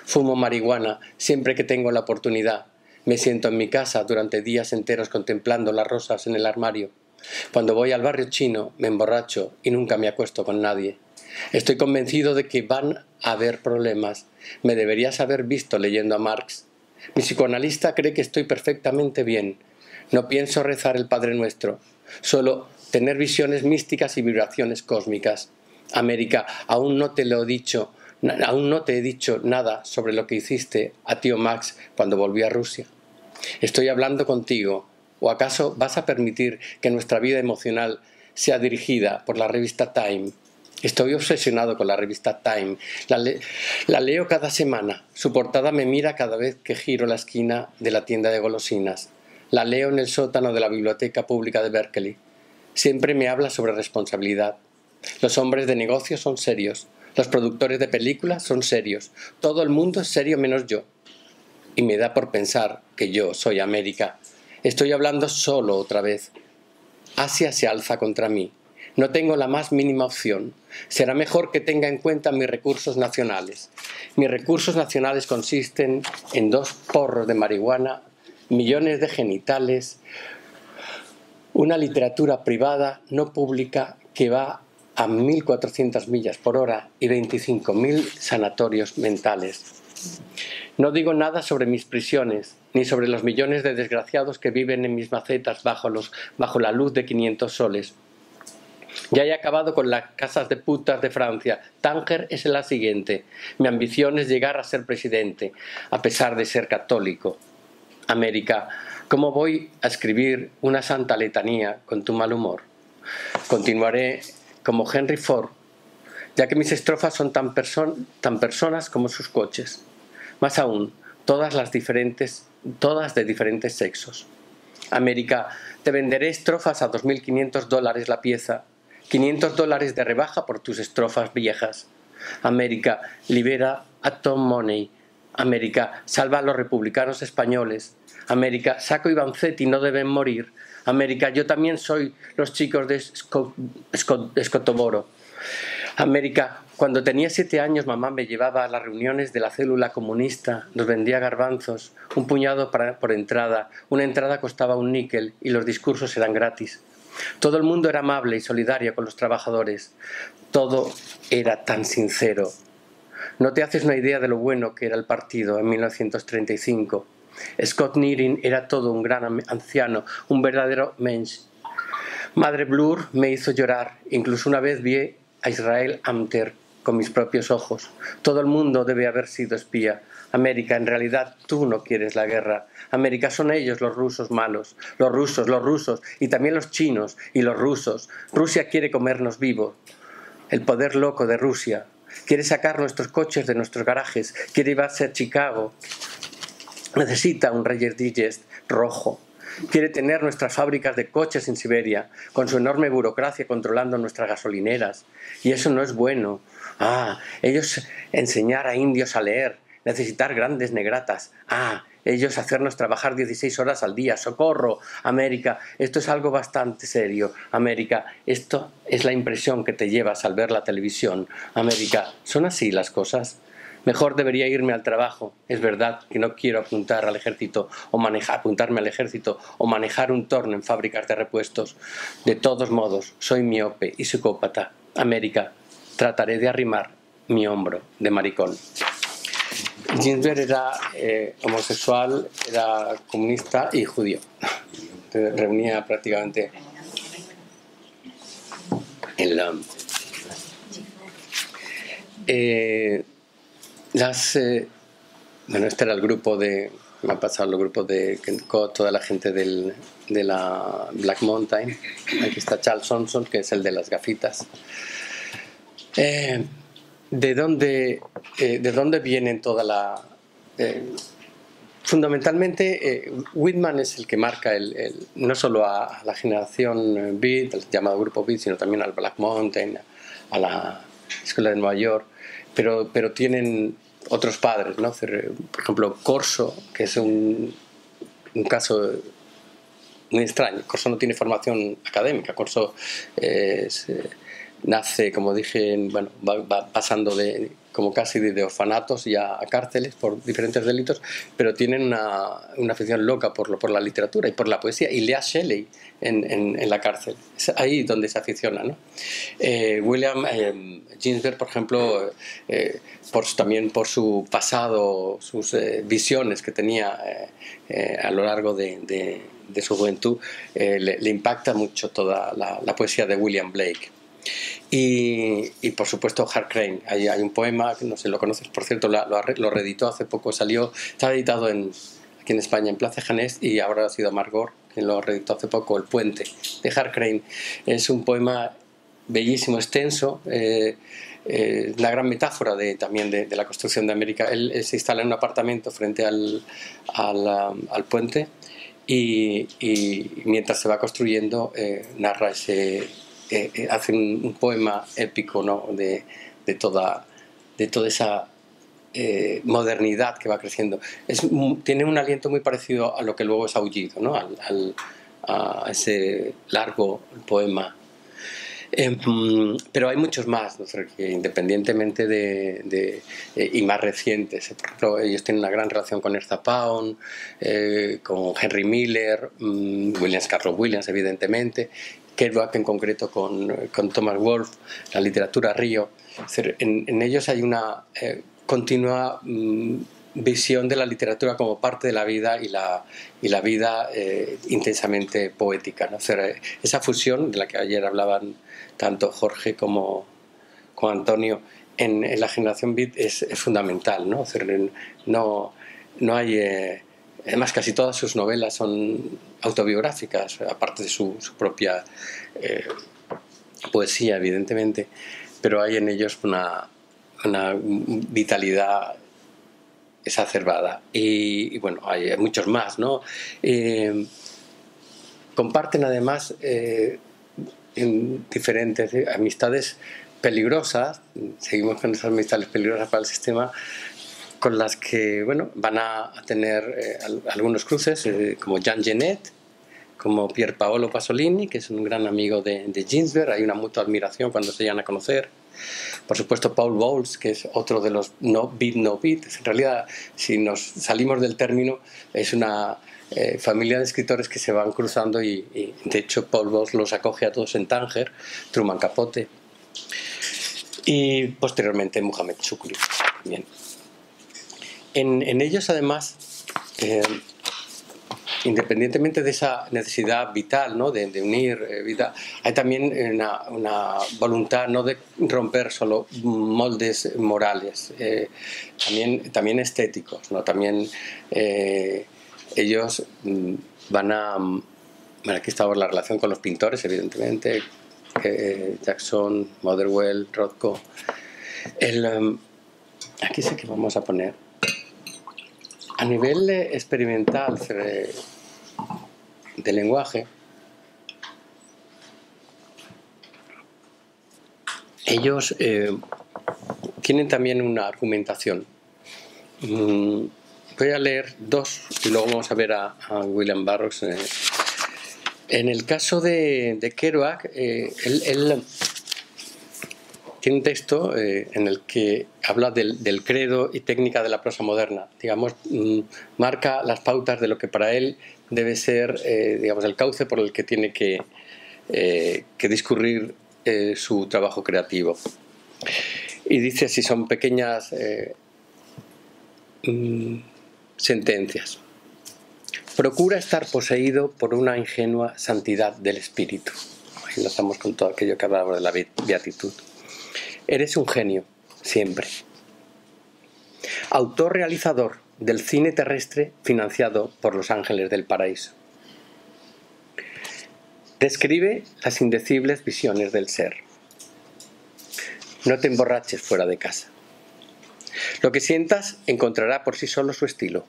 Fumo marihuana siempre que tengo la oportunidad. Me siento en mi casa durante días enteros contemplando las rosas en el armario. Cuando voy al barrio chino me emborracho y nunca me acuesto con nadie. Estoy convencido de que van a haber problemas. Me deberías haber visto leyendo a Marx. Mi psicoanalista cree que estoy perfectamente bien. No pienso rezar el Padre Nuestro, solo tener visiones místicas y vibraciones cósmicas. América, aún no te lo he dicho, aún no te he dicho nada sobre lo que hiciste a tío Max cuando volví a Rusia. Estoy hablando contigo. ¿O acaso vas a permitir que nuestra vida emocional sea dirigida por la revista Time? Estoy obsesionado con la revista Time. La, le la leo cada semana. Su portada me mira cada vez que giro la esquina de la tienda de golosinas. La leo en el sótano de la Biblioteca Pública de Berkeley. Siempre me habla sobre responsabilidad. Los hombres de negocios son serios. Los productores de películas son serios. Todo el mundo es serio menos yo. Y me da por pensar que yo soy América. Estoy hablando solo otra vez. Asia se alza contra mí. No tengo la más mínima opción. Será mejor que tenga en cuenta mis recursos nacionales. Mis recursos nacionales consisten en dos porros de marihuana, millones de genitales, una literatura privada no pública que va a mil cuatrocientas millas por hora y veinticinco mil sanatorios mentales. No digo nada sobre mis prisiones, ni sobre los millones de desgraciados que viven en mis macetas bajo, los, bajo la luz de quinientos soles. Ya he acabado con las casas de putas de Francia. Tánger es la siguiente. Mi ambición es llegar a ser presidente, a pesar de ser católico. América, ¿cómo voy a escribir una santa letanía con tu mal humor? Continuaré como Henry Ford, ya que mis estrofas son tan, perso tan personas como sus coches. Más aún, todas las diferentes, todas de diferentes sexos. América, te venderé estrofas a dos mil quinientos dólares la pieza, quinientos dólares de rebaja por tus estrofas viejas. América, libera a Tom Money. América, salva a los republicanos españoles. América, Sacco y Vanzetti no deben morir. América, yo también soy los chicos de Esco, Esco, Escotoboro. América, cuando tenía siete años mamá me llevaba a las reuniones de la célula comunista, nos vendía garbanzos, un puñado para, por entrada, una entrada costaba un níquel y los discursos eran gratis. Todo el mundo era amable y solidario con los trabajadores, todo era tan sincero. No te haces una idea de lo bueno que era el partido en mil novecientos treinta y cinco. Scott Nearing era todo un gran anciano, un verdadero mensch. Madre Blur me hizo llorar, incluso una vez vi a Israel Amter con mis propios ojos. Todo el mundo debe haber sido espía. América, en realidad tú no quieres la guerra. América, son ellos los rusos malos. Los rusos, los rusos, y también los chinos y los rusos. Rusia quiere comernos vivos. El poder loco de Rusia. Quiere sacar nuestros coches de nuestros garajes. Quiere llevarse a Chicago. Necesita un Reyes Digest rojo. Quiere tener nuestras fábricas de coches en Siberia, con su enorme burocracia controlando nuestras gasolineras. Y eso no es bueno. Ah, ellos enseñar a indios a leer, necesitar grandes negratas. Ah, ellos hacernos trabajar dieciséis horas al día. ¡Socorro! América, esto es algo bastante serio. América, esto es la impresión que te llevas al ver la televisión. América, ¿son así las cosas? Mejor debería irme al trabajo. Es verdad que no quiero apuntar al ejército o manejar, apuntarme al ejército o manejar un torno en fábricas de repuestos. De todos modos, soy miope y psicópata. América, trataré de arrimar mi hombro de maricón. Ginsberg era eh, homosexual, era comunista y judío. Reunía prácticamente el... Eh, Las, eh, bueno, este era el grupo de, me han pasado los grupos de toda la gente del, de la Black Mountain. Aquí está Charles Johnson, que es el de las gafitas. Eh, ¿de, dónde, eh, ¿De dónde vienen toda la...? Eh, fundamentalmente, eh, Whitman es el que marca el, el, no solo a, a la generación Beat, el llamado grupo Beat, sino también al Black Mountain, a la Escuela de Nueva York. Pero, pero tienen otros padres, ¿no? Por ejemplo, Corso, que es un, un caso muy extraño. Corso no tiene formación académica. Corso eh, se, nace, como dije, bueno, va, va pasando de, como casi de, de orfanatos y a, a cárceles por diferentes delitos, pero tienen una, una afición loca por, por la literatura y por la poesía, y lea Shelley en, en, en la cárcel. Es ahí donde se aficiona, ¿no? Eh, William eh, Ginsberg, por ejemplo, eh, por, también por su pasado, sus eh, visiones que tenía eh, eh, a lo largo de, de, de su juventud, eh, le, le impacta mucho toda la, la poesía de William Blake. Y, y por supuesto Hart Crane. Hay, hay un poema, no sé, lo conoces, por cierto, lo, lo, lo reeditó hace poco, salió, estaba editado en, aquí en España, en Plaza Janés, y ahora ha sido Amargor quien lo reeditó hace poco, El Puente, de Hart Crane. Es un poema bellísimo, extenso, eh, eh, una gran metáfora de, también de, de la construcción de América. Él, él se instala en un apartamento frente al, al, al puente y, y mientras se va construyendo eh, narra ese... Eh, eh, hace un, un poema épico, ¿no? de, de, toda, de toda esa eh, modernidad que va creciendo. Es, tiene un aliento muy parecido a lo que luego es Aullido, ¿no? al, al, a ese largo poema. Eh, pero hay muchos más, ¿no? Que independientemente de, de eh, y más recientes. Por ejemplo, ellos tienen una gran relación con Ezra Pound, eh, con Henry Miller, um, Williams, Carlos Williams, evidentemente, Kerouac en concreto con, con Thomas Wolfe, la literatura Río. Es decir, en, en ellos hay una eh, continua mmm, visión de la literatura como parte de la vida y la, y la vida eh, intensamente poética, ¿no? O sea, esa fusión de la que ayer hablaban tanto Jorge como, como Antonio en, en la generación Beat es, es fundamental, ¿no? O sea, no, no hay... Eh, Además, casi todas sus novelas son autobiográficas, aparte de su, su propia eh, poesía, evidentemente, pero hay en ellos una, una vitalidad exacerbada. Y, y bueno, hay muchos más, ¿no? Eh, comparten además eh, en diferentes amistades peligrosas, seguimos con esas amistades peligrosas para el sistema, con las que bueno, van a tener eh, algunos cruces, eh, como Jean Genet, como Pier Paolo Pasolini, que es un gran amigo de, de Ginsberg. Hay una mutua admiración cuando se llegan a conocer. Por supuesto, Paul Bowles, que es otro de los no beat, no beat. En realidad, si nos salimos del término, es una eh, familia de escritores que se van cruzando y, y, de hecho, Paul Bowles los acoge a todos en Tánger, Truman Capote y, posteriormente, Muhammad Chukri. Bien. En, en ellos, además, eh, independientemente de esa necesidad vital, ¿no?, de, de unir eh, vida, hay también una, una voluntad no de romper solo moldes morales, eh, también, también estéticos, ¿no? También eh, ellos van a... Bueno, aquí estamos la relación con los pintores, evidentemente, eh, Jackson, Motherwell, Rothko. El, um, aquí sí que vamos a poner... A nivel experimental de lenguaje, ellos eh, tienen también una argumentación. Mm, voy a leer dos y luego vamos a ver a, a William Burroughs. Eh. En el caso de, de Kerouac, eh, él, él tiene un texto eh, en el que habla del, del credo y técnica de la prosa moderna. Digamos, mm, marca las pautas de lo que para él debe ser eh, digamos, el cauce por el que tiene que, eh, que discurrir eh, su trabajo creativo. Y dice si son pequeñas eh, mm, sentencias. Procura estar poseído por una ingenua santidad del espíritu. Enlazamos con todo aquello que hablaba de la beatitud. Eres un genio, siempre. Autor realizador del cine terrestre financiado por los ángeles del paraíso. Describe las indecibles visiones del ser. No te emborraches fuera de casa. Lo que sientas encontrará por sí solo su estilo.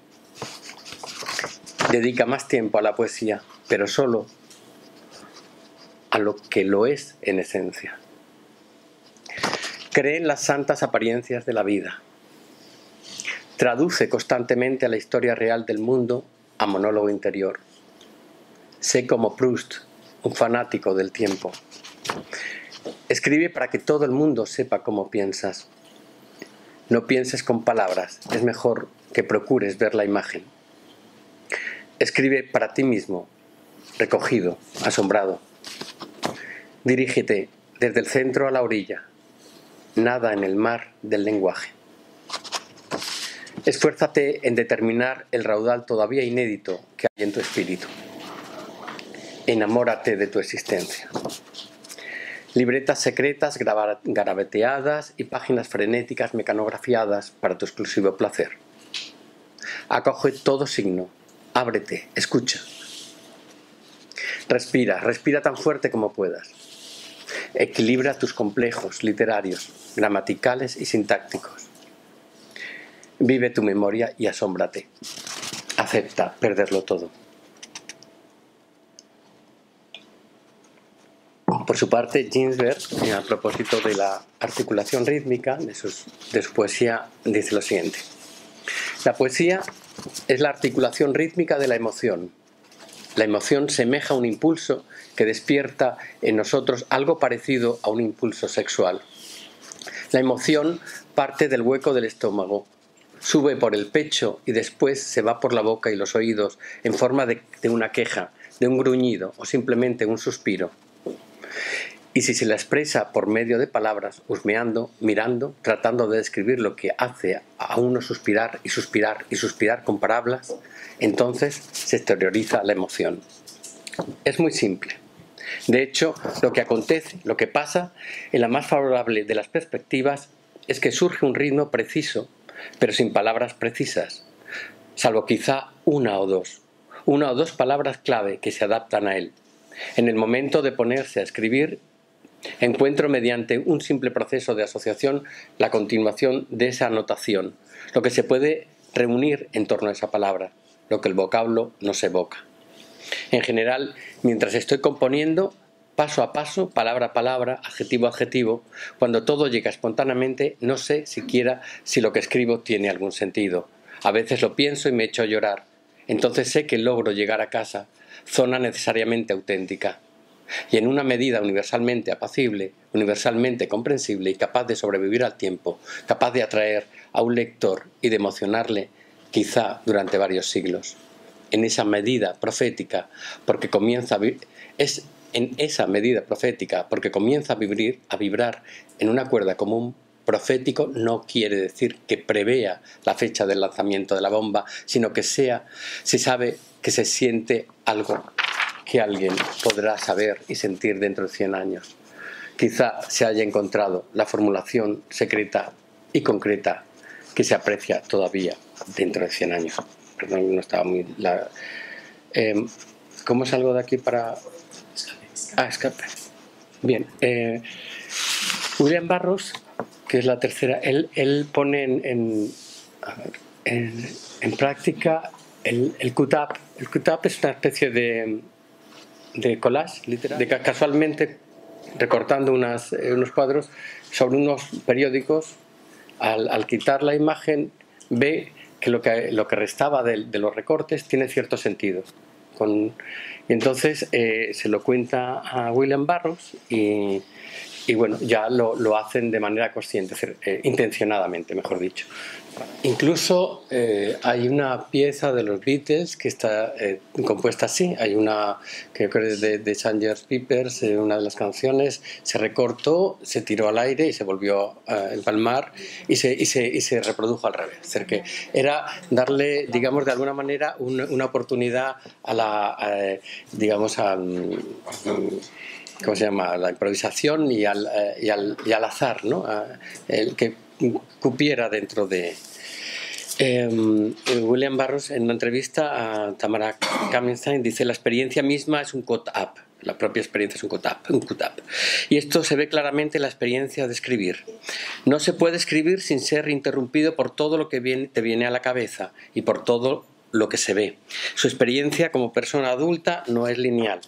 Dedica más tiempo a la poesía, pero solo a lo que lo es en esencia. Cree en las santas apariencias de la vida. Traduce constantemente a la historia real del mundo a monólogo interior. Sé como Proust, un fanático del tiempo. Escribe para que todo el mundo sepa cómo piensas. No pienses con palabras, es mejor que procures ver la imagen. Escribe para ti mismo, recogido, asombrado. Dirígete desde el centro a la orilla. Nada en el mar del lenguaje. Esfuérzate en determinar el raudal todavía inédito que hay en tu espíritu. Enamórate de tu existencia. Libretas secretas garabateadas y páginas frenéticas mecanografiadas para tu exclusivo placer. Acoge todo signo. Ábrete, escucha. Respira, respira tan fuerte como puedas. Equilibra tus complejos literarios, gramaticales y sintácticos. Vive tu memoria y asómbrate. Acepta perderlo todo. Por su parte, Ginsberg, a propósito de la articulación rítmica de, sus, de su poesía, dice lo siguiente. La poesía es la articulación rítmica de la emoción. La emoción semeja un impulso que despierta en nosotros algo parecido a un impulso sexual. La emoción parte del hueco del estómago, sube por el pecho y después se va por la boca y los oídos en forma de, de una queja, de un gruñido o simplemente un suspiro. Y si se la expresa por medio de palabras, husmeando, mirando, tratando de describir lo que hace a uno suspirar y suspirar y suspirar con palabras, entonces se exterioriza la emoción. Es muy simple. De hecho, lo que acontece, lo que pasa, en la más favorable de las perspectivas, es que surge un ritmo preciso, pero sin palabras precisas, salvo quizá una o dos, una o dos palabras clave que se adaptan a él. En el momento de ponerse a escribir, encuentro mediante un simple proceso de asociación la continuación de esa anotación, lo que se puede reunir en torno a esa palabra, lo que el vocablo nos evoca. En general, mientras estoy componiendo, paso a paso, palabra a palabra, adjetivo a adjetivo, cuando todo llega espontáneamente, no sé siquiera si lo que escribo tiene algún sentido. A veces lo pienso y me echo a llorar. Entonces sé que logro llegar a casa, zona necesariamente auténtica, y en una medida universalmente apacible, universalmente comprensible y capaz de sobrevivir al tiempo, capaz de atraer a un lector y de emocionarle, quizá durante varios siglos. En esa medida profética, porque comienza a es en esa medida profética, porque comienza a vibrar, a vibrar en una cuerda común Profético no quiere decir que prevea la fecha del lanzamiento de la bomba, sino que sea, se sabe que se siente algo que alguien podrá saber y sentir dentro de cien años. Quizá se haya encontrado la formulación secreta y concreta que se aprecia todavía dentro de cien años. Perdón, no estaba muy... La... Eh, ¿Cómo salgo de aquí para...? Ah, escape. Bien. Eh, William Burroughs, que es la tercera, él, él pone en, en, en, en práctica el, el cut-up. El cut-up es una especie de, de collage, literal, de casualmente recortando unas, unos cuadros sobre unos periódicos. Al, al quitar la imagen ve que lo que, lo que restaba de, de los recortes tiene cierto sentido. Con, y entonces eh, se lo cuenta a William Burroughs y, y bueno, ya lo, lo hacen de manera consciente, es decir, eh, intencionadamente, mejor dicho. Incluso eh, hay una pieza de los Beatles que está eh, compuesta así, hay una que creo que es de, de Sgt. Pepper's, eh, una de las canciones, se recortó, se tiró al aire y se volvió a empalmar y se, y, se, y se reprodujo al revés. Es decir, que era darle, digamos, de alguna manera una, una oportunidad a la, a, digamos, al... ¿Cómo se llama? La improvisación y al, y al, y al azar, ¿no? El que cupiera dentro de... Eh, William Burroughs, en una entrevista a Tamara Kamenstein, dice: la experiencia misma es un cut-up, la propia experiencia es un cut-up, un cut-up. Y esto se ve claramente en la experiencia de escribir. No se puede escribir sin ser interrumpido por todo lo que viene, te viene a la cabeza y por todo lo que se ve. Su experiencia como persona adulta no es lineal.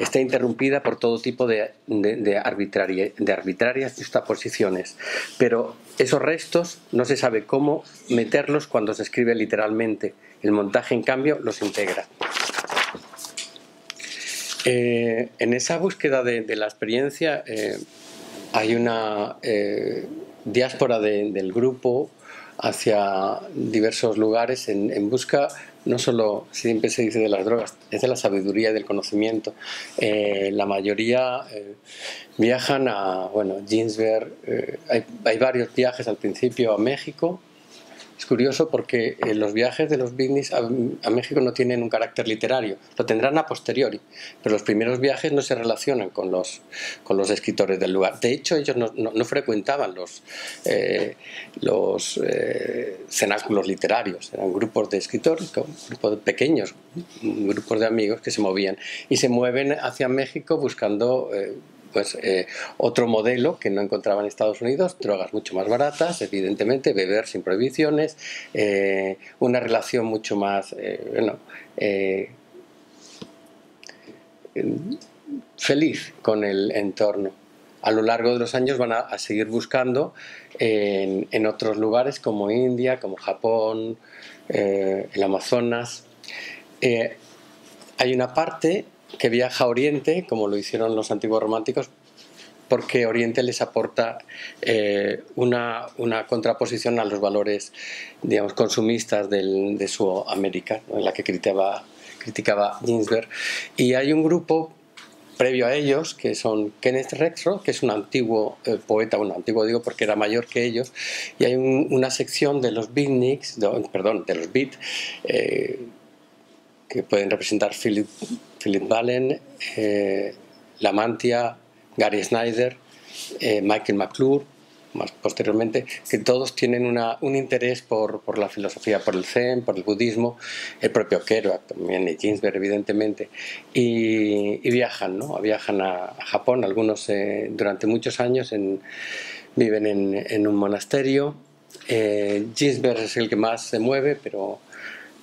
Está interrumpida por todo tipo de, de, de, arbitraria, de arbitrarias justaposiciones, pero esos restos no se sabe cómo meterlos cuando se escribe literalmente. El montaje, en cambio, los integra. Eh, en esa búsqueda de, de la experiencia eh, hay una eh, diáspora de, del grupo hacia diversos lugares en, en busca... No solo siempre se dice de las drogas, es de la sabiduría y del conocimiento. Eh, la mayoría eh, viajan a, bueno, Ginsberg, eh, hay, hay varios viajes al principio a México. Es curioso porque eh, los viajes de los Beatles a, a México no tienen un carácter literario, lo tendrán a posteriori, pero los primeros viajes no se relacionan con los, con los escritores del lugar. De hecho, ellos no, no, no frecuentaban los, eh, los eh, cenáculos literarios, eran grupos de escritores, grupos pequeños, grupos de amigos que se movían y se mueven hacia México buscando... Eh, pues eh, otro modelo que no encontraba en Estados Unidos, drogas mucho más baratas, evidentemente, beber sin prohibiciones, eh, una relación mucho más eh, bueno, eh, feliz con el entorno. A lo largo de los años van a, a seguir buscando en, en otros lugares como India, como Japón, eh, el Amazonas. Eh, hay una parte... que viaja a Oriente, como lo hicieron los antiguos románticos, porque Oriente les aporta eh, una, una contraposición a los valores, digamos, consumistas del, de Sudamérica, ¿no? En la que criticaba, criticaba Ginsberg. Y hay un grupo previo a ellos, que son Kenneth Rexroth, que es un antiguo eh, poeta, un antiguo digo porque era mayor que ellos, y hay un, una sección de los beatniks, de, perdón, de los beat, eh, que pueden representar Philip, Philip Valen, eh, Lamantia, Gary Snyder, eh, Michael McClure, más posteriormente, que todos tienen una, un interés por, por la filosofía, por el Zen, por el budismo, el propio Kerouac, también y Ginsberg, evidentemente, y, y viajan, ¿no? Viajan a, a Japón, algunos eh, durante muchos años en, viven en, en un monasterio. Eh, Ginsberg es el que más se mueve, pero...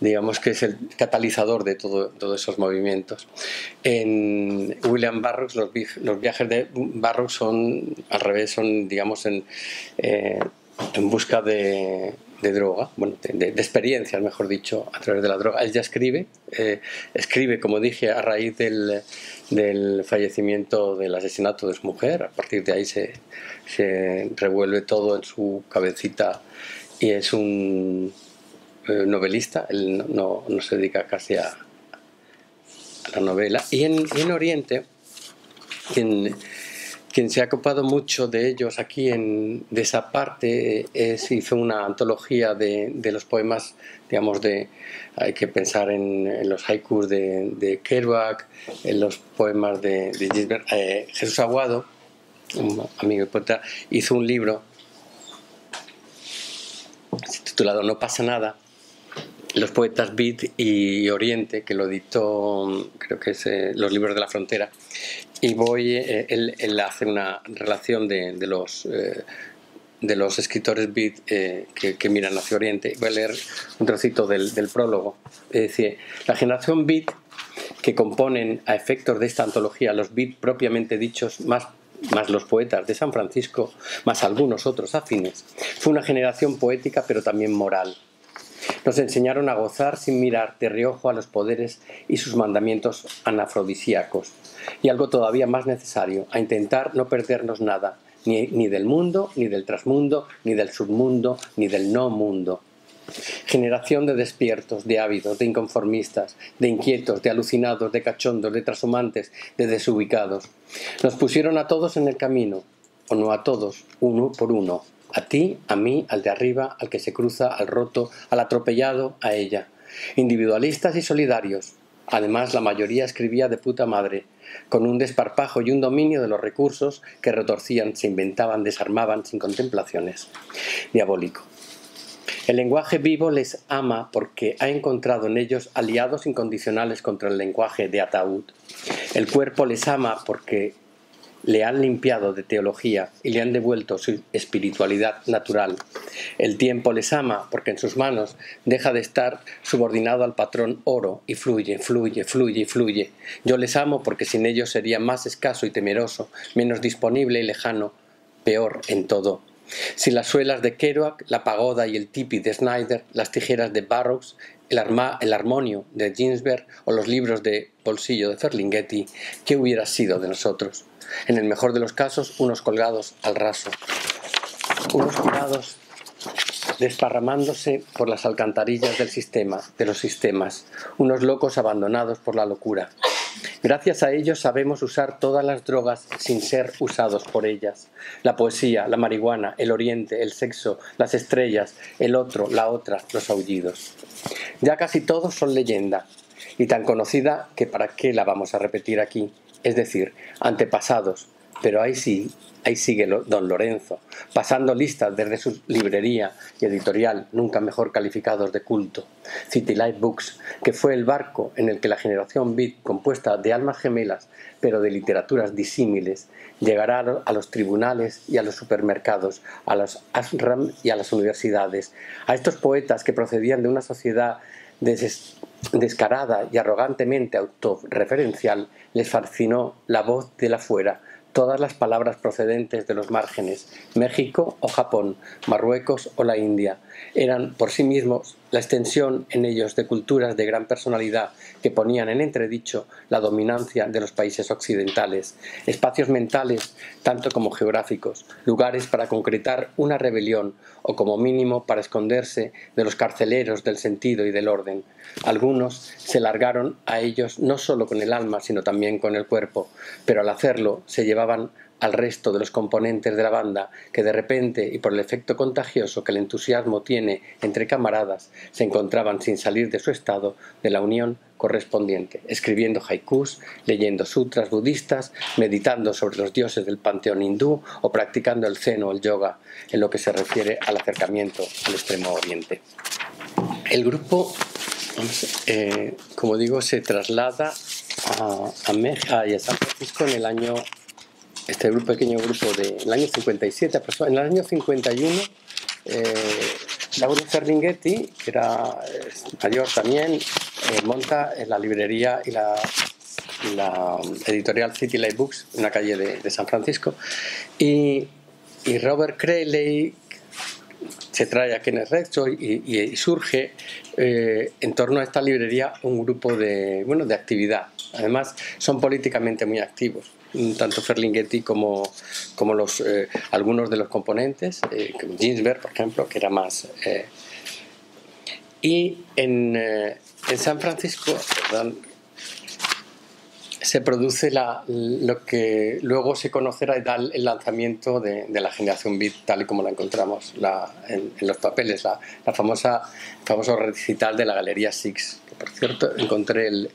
digamos que es el catalizador de todo, todos esos movimientos. En William Burroughs, los, los viajes de Burroughs son, al revés, son, digamos, en, eh, en busca de, de droga, bueno, de, de, de experiencias, mejor dicho, a través de la droga. Él ya escribe, eh, escribe, como dije, a raíz del, del fallecimiento, del asesinato de su mujer. A partir de ahí se, se revuelve todo en su cabecita y es un... novelista, él no, no, no se dedica casi a, a la novela. Y en, y en Oriente, quien, quien se ha ocupado mucho de ellos aquí, en, de esa parte, es, hizo una antología de, de los poemas, digamos, de, hay que pensar en, en los haikus de, de Kerouac, en los poemas de, de Gisbert, eh, Jesús Aguado, un amigo de poeta, hizo un libro titulado No pasa nada, los poetas Beat y Oriente, que lo editó, creo que es eh, Los libros de la frontera, y voy, eh, él, él hace una relación de, de, los, eh, de los escritores Beat eh, que, que miran hacia Oriente. Voy a leer un trocito del, del prólogo. Eh, dice, la generación Beat que componen a efectos de esta antología los Beat propiamente dichos, más más los poetas de San Francisco, más algunos otros afines, fue una generación poética pero también moral. Nos enseñaron a gozar sin mirar de reojo a los poderes y sus mandamientos anafrodisíacos. Y algo todavía más necesario, a intentar no perdernos nada, ni, ni del mundo, ni del trasmundo, ni del submundo, ni del no mundo. Generación de despiertos, de ávidos, de inconformistas, de inquietos, de alucinados, de cachondos, de trashumantes, de desubicados. Nos pusieron a todos en el camino, o no a todos, uno por uno. A ti, a mí, al de arriba, al que se cruza, al roto, al atropellado, a ella. Individualistas y solidarios. Además, la mayoría escribía de puta madre, con un desparpajo y un dominio de los recursos que retorcían, se inventaban, desarmaban sin contemplaciones. Diabólico. El lenguaje vivo les ama porque ha encontrado en ellos aliados incondicionales contra el lenguaje de ataúd. El cuerpo les ama porque le han limpiado de teología y le han devuelto su espiritualidad natural. El tiempo les ama porque en sus manos deja de estar subordinado al patrón oro y fluye, fluye, fluye y fluye. Yo les amo porque sin ellos sería más escaso y temeroso, menos disponible y lejano, peor en todo. Sin las suelas de Kerouac, la pagoda y el tipi de Snyder, las tijeras de Burroughs, el, arma, el armonio de Ginsberg o los libros de bolsillo de Ferlinghetti, ¿qué hubiera sido de nosotros? En el mejor de los casos, unos colgados al raso, unos colgados desparramándose por las alcantarillas del sistema, de los sistemas, unos locos abandonados por la locura. Gracias a ellos sabemos usar todas las drogas sin ser usados por ellas. La poesía, la marihuana, el oriente, el sexo, las estrellas, el otro, la otra, los aullidos. Ya casi todos son leyenda, y tan conocida que para qué la vamos a repetir aquí. Es decir, antepasados, pero ahí sí, ahí sigue don Lorenzo, pasando listas desde su librería y editorial, nunca mejor calificados de culto. City Light Books, que fue el barco en el que la generación Beat, compuesta de almas gemelas, pero de literaturas disímiles, llegará a los tribunales y a los supermercados, a los ashram y a las universidades. A estos poetas que procedían de una sociedad des descarada y arrogantemente autorreferencial, les fascinó la voz de la fuera, todas las palabras procedentes de los márgenes, México o Japón, Marruecos o la India, eran por sí mismos la extensión en ellos de culturas de gran personalidad que ponían en entredicho la dominancia de los países occidentales, espacios mentales tanto como geográficos, lugares para concretar una rebelión o como mínimo para esconderse de los carceleros del sentido y del orden. Algunos se largaron a ellos no solo con el alma sino también con el cuerpo, pero al hacerlo se llevaban al resto de los componentes de la banda que de repente y por el efecto contagioso que el entusiasmo tiene entre camaradas se encontraban sin salir de su estado de la unión correspondiente, escribiendo haikus, leyendo sutras budistas, meditando sobre los dioses del panteón hindú o practicando el zen o el yoga en lo que se refiere al acercamiento al Extremo Oriente. El grupo, eh, como digo, se traslada a, a, Meja y a San Francisco en el año... Este grupo, pequeño grupo del año cincuenta y siete, en el año cincuenta y uno, eh, Lauro Ferlinghetti, que era mayor también, eh, monta en la librería y la, y la editorial City Light Books, en una calle de, de San Francisco, y, y Robert Crayley se trae a Kenneth Rexroth y, y, y surge eh, en torno a esta librería un grupo de, bueno, de actividad. Además, son políticamente muy activos, tanto Ferlinghetti como, como los, eh, algunos de los componentes, eh, como Ginsberg, por ejemplo, que era más... Eh, y en, eh, en San Francisco, perdón, se produce la, lo que luego se conocerá el lanzamiento de, de la generación Beat tal y como la encontramos la, en, en los papeles, la, la famosa famoso recital de la Galería Six, que por cierto encontré el,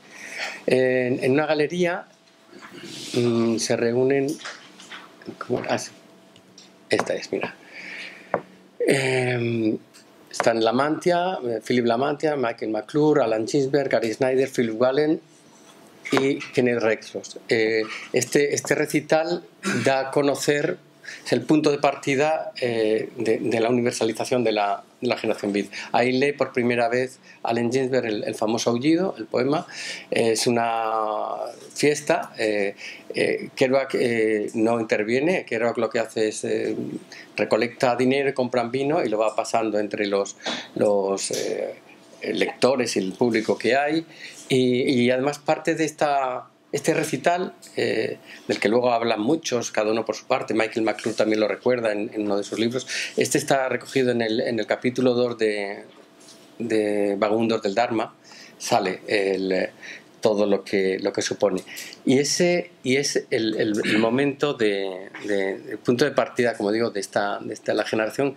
en, en una galería. Mmm, se reúnen ¿cómo? Ah, esta es, mira, eh, están Lamantia, Philip Lamantia, Michael McClure, Alan Ginsberg, Gary Snyder, Philip Wallen y Kenneth Rexroth. Eh, este, este recital da a conocer, es el punto de partida eh, de, de la universalización de la, de la generación Beat. Ahí lee por primera vez Allen Ginsberg el, el famoso aullido, el poema. Eh, es una fiesta, eh, eh, Kerouac eh, no interviene. Kerouac lo que hace es eh, recolecta dinero, compran vino y lo va pasando entre los, los eh, lectores y el público que hay. Y, y además parte de esta... Este recital, eh, del que luego hablan muchos, cada uno por su parte, Michael McClure también lo recuerda en, en uno de sus libros, este está recogido en el, en el capítulo dos de, de Vagabundos del Dharma, sale el, todo lo que, lo que supone. Y ese y es el, el, el momento, de, de, el punto de partida, como digo, de esta, de esta la generación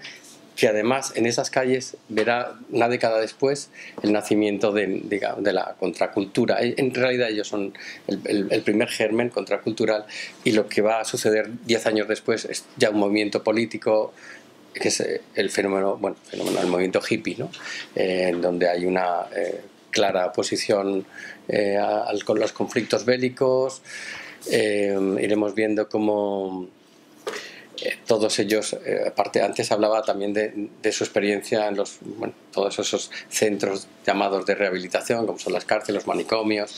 que además en esas calles verá una década después el nacimiento de, digamos, de la contracultura. En realidad ellos son el, el, el primer germen contracultural y lo que va a suceder diez años después es ya un movimiento político que es el fenómeno, bueno, fenómeno, el movimiento hippie, ¿no? Eh, donde hay una eh, clara oposición eh, a, a los conflictos bélicos. Eh, iremos viendo cómo... Eh, todos ellos, eh, aparte antes hablaba también de, de su experiencia en los, bueno, todos esos centros llamados de rehabilitación, como son las cárceles, los manicomios,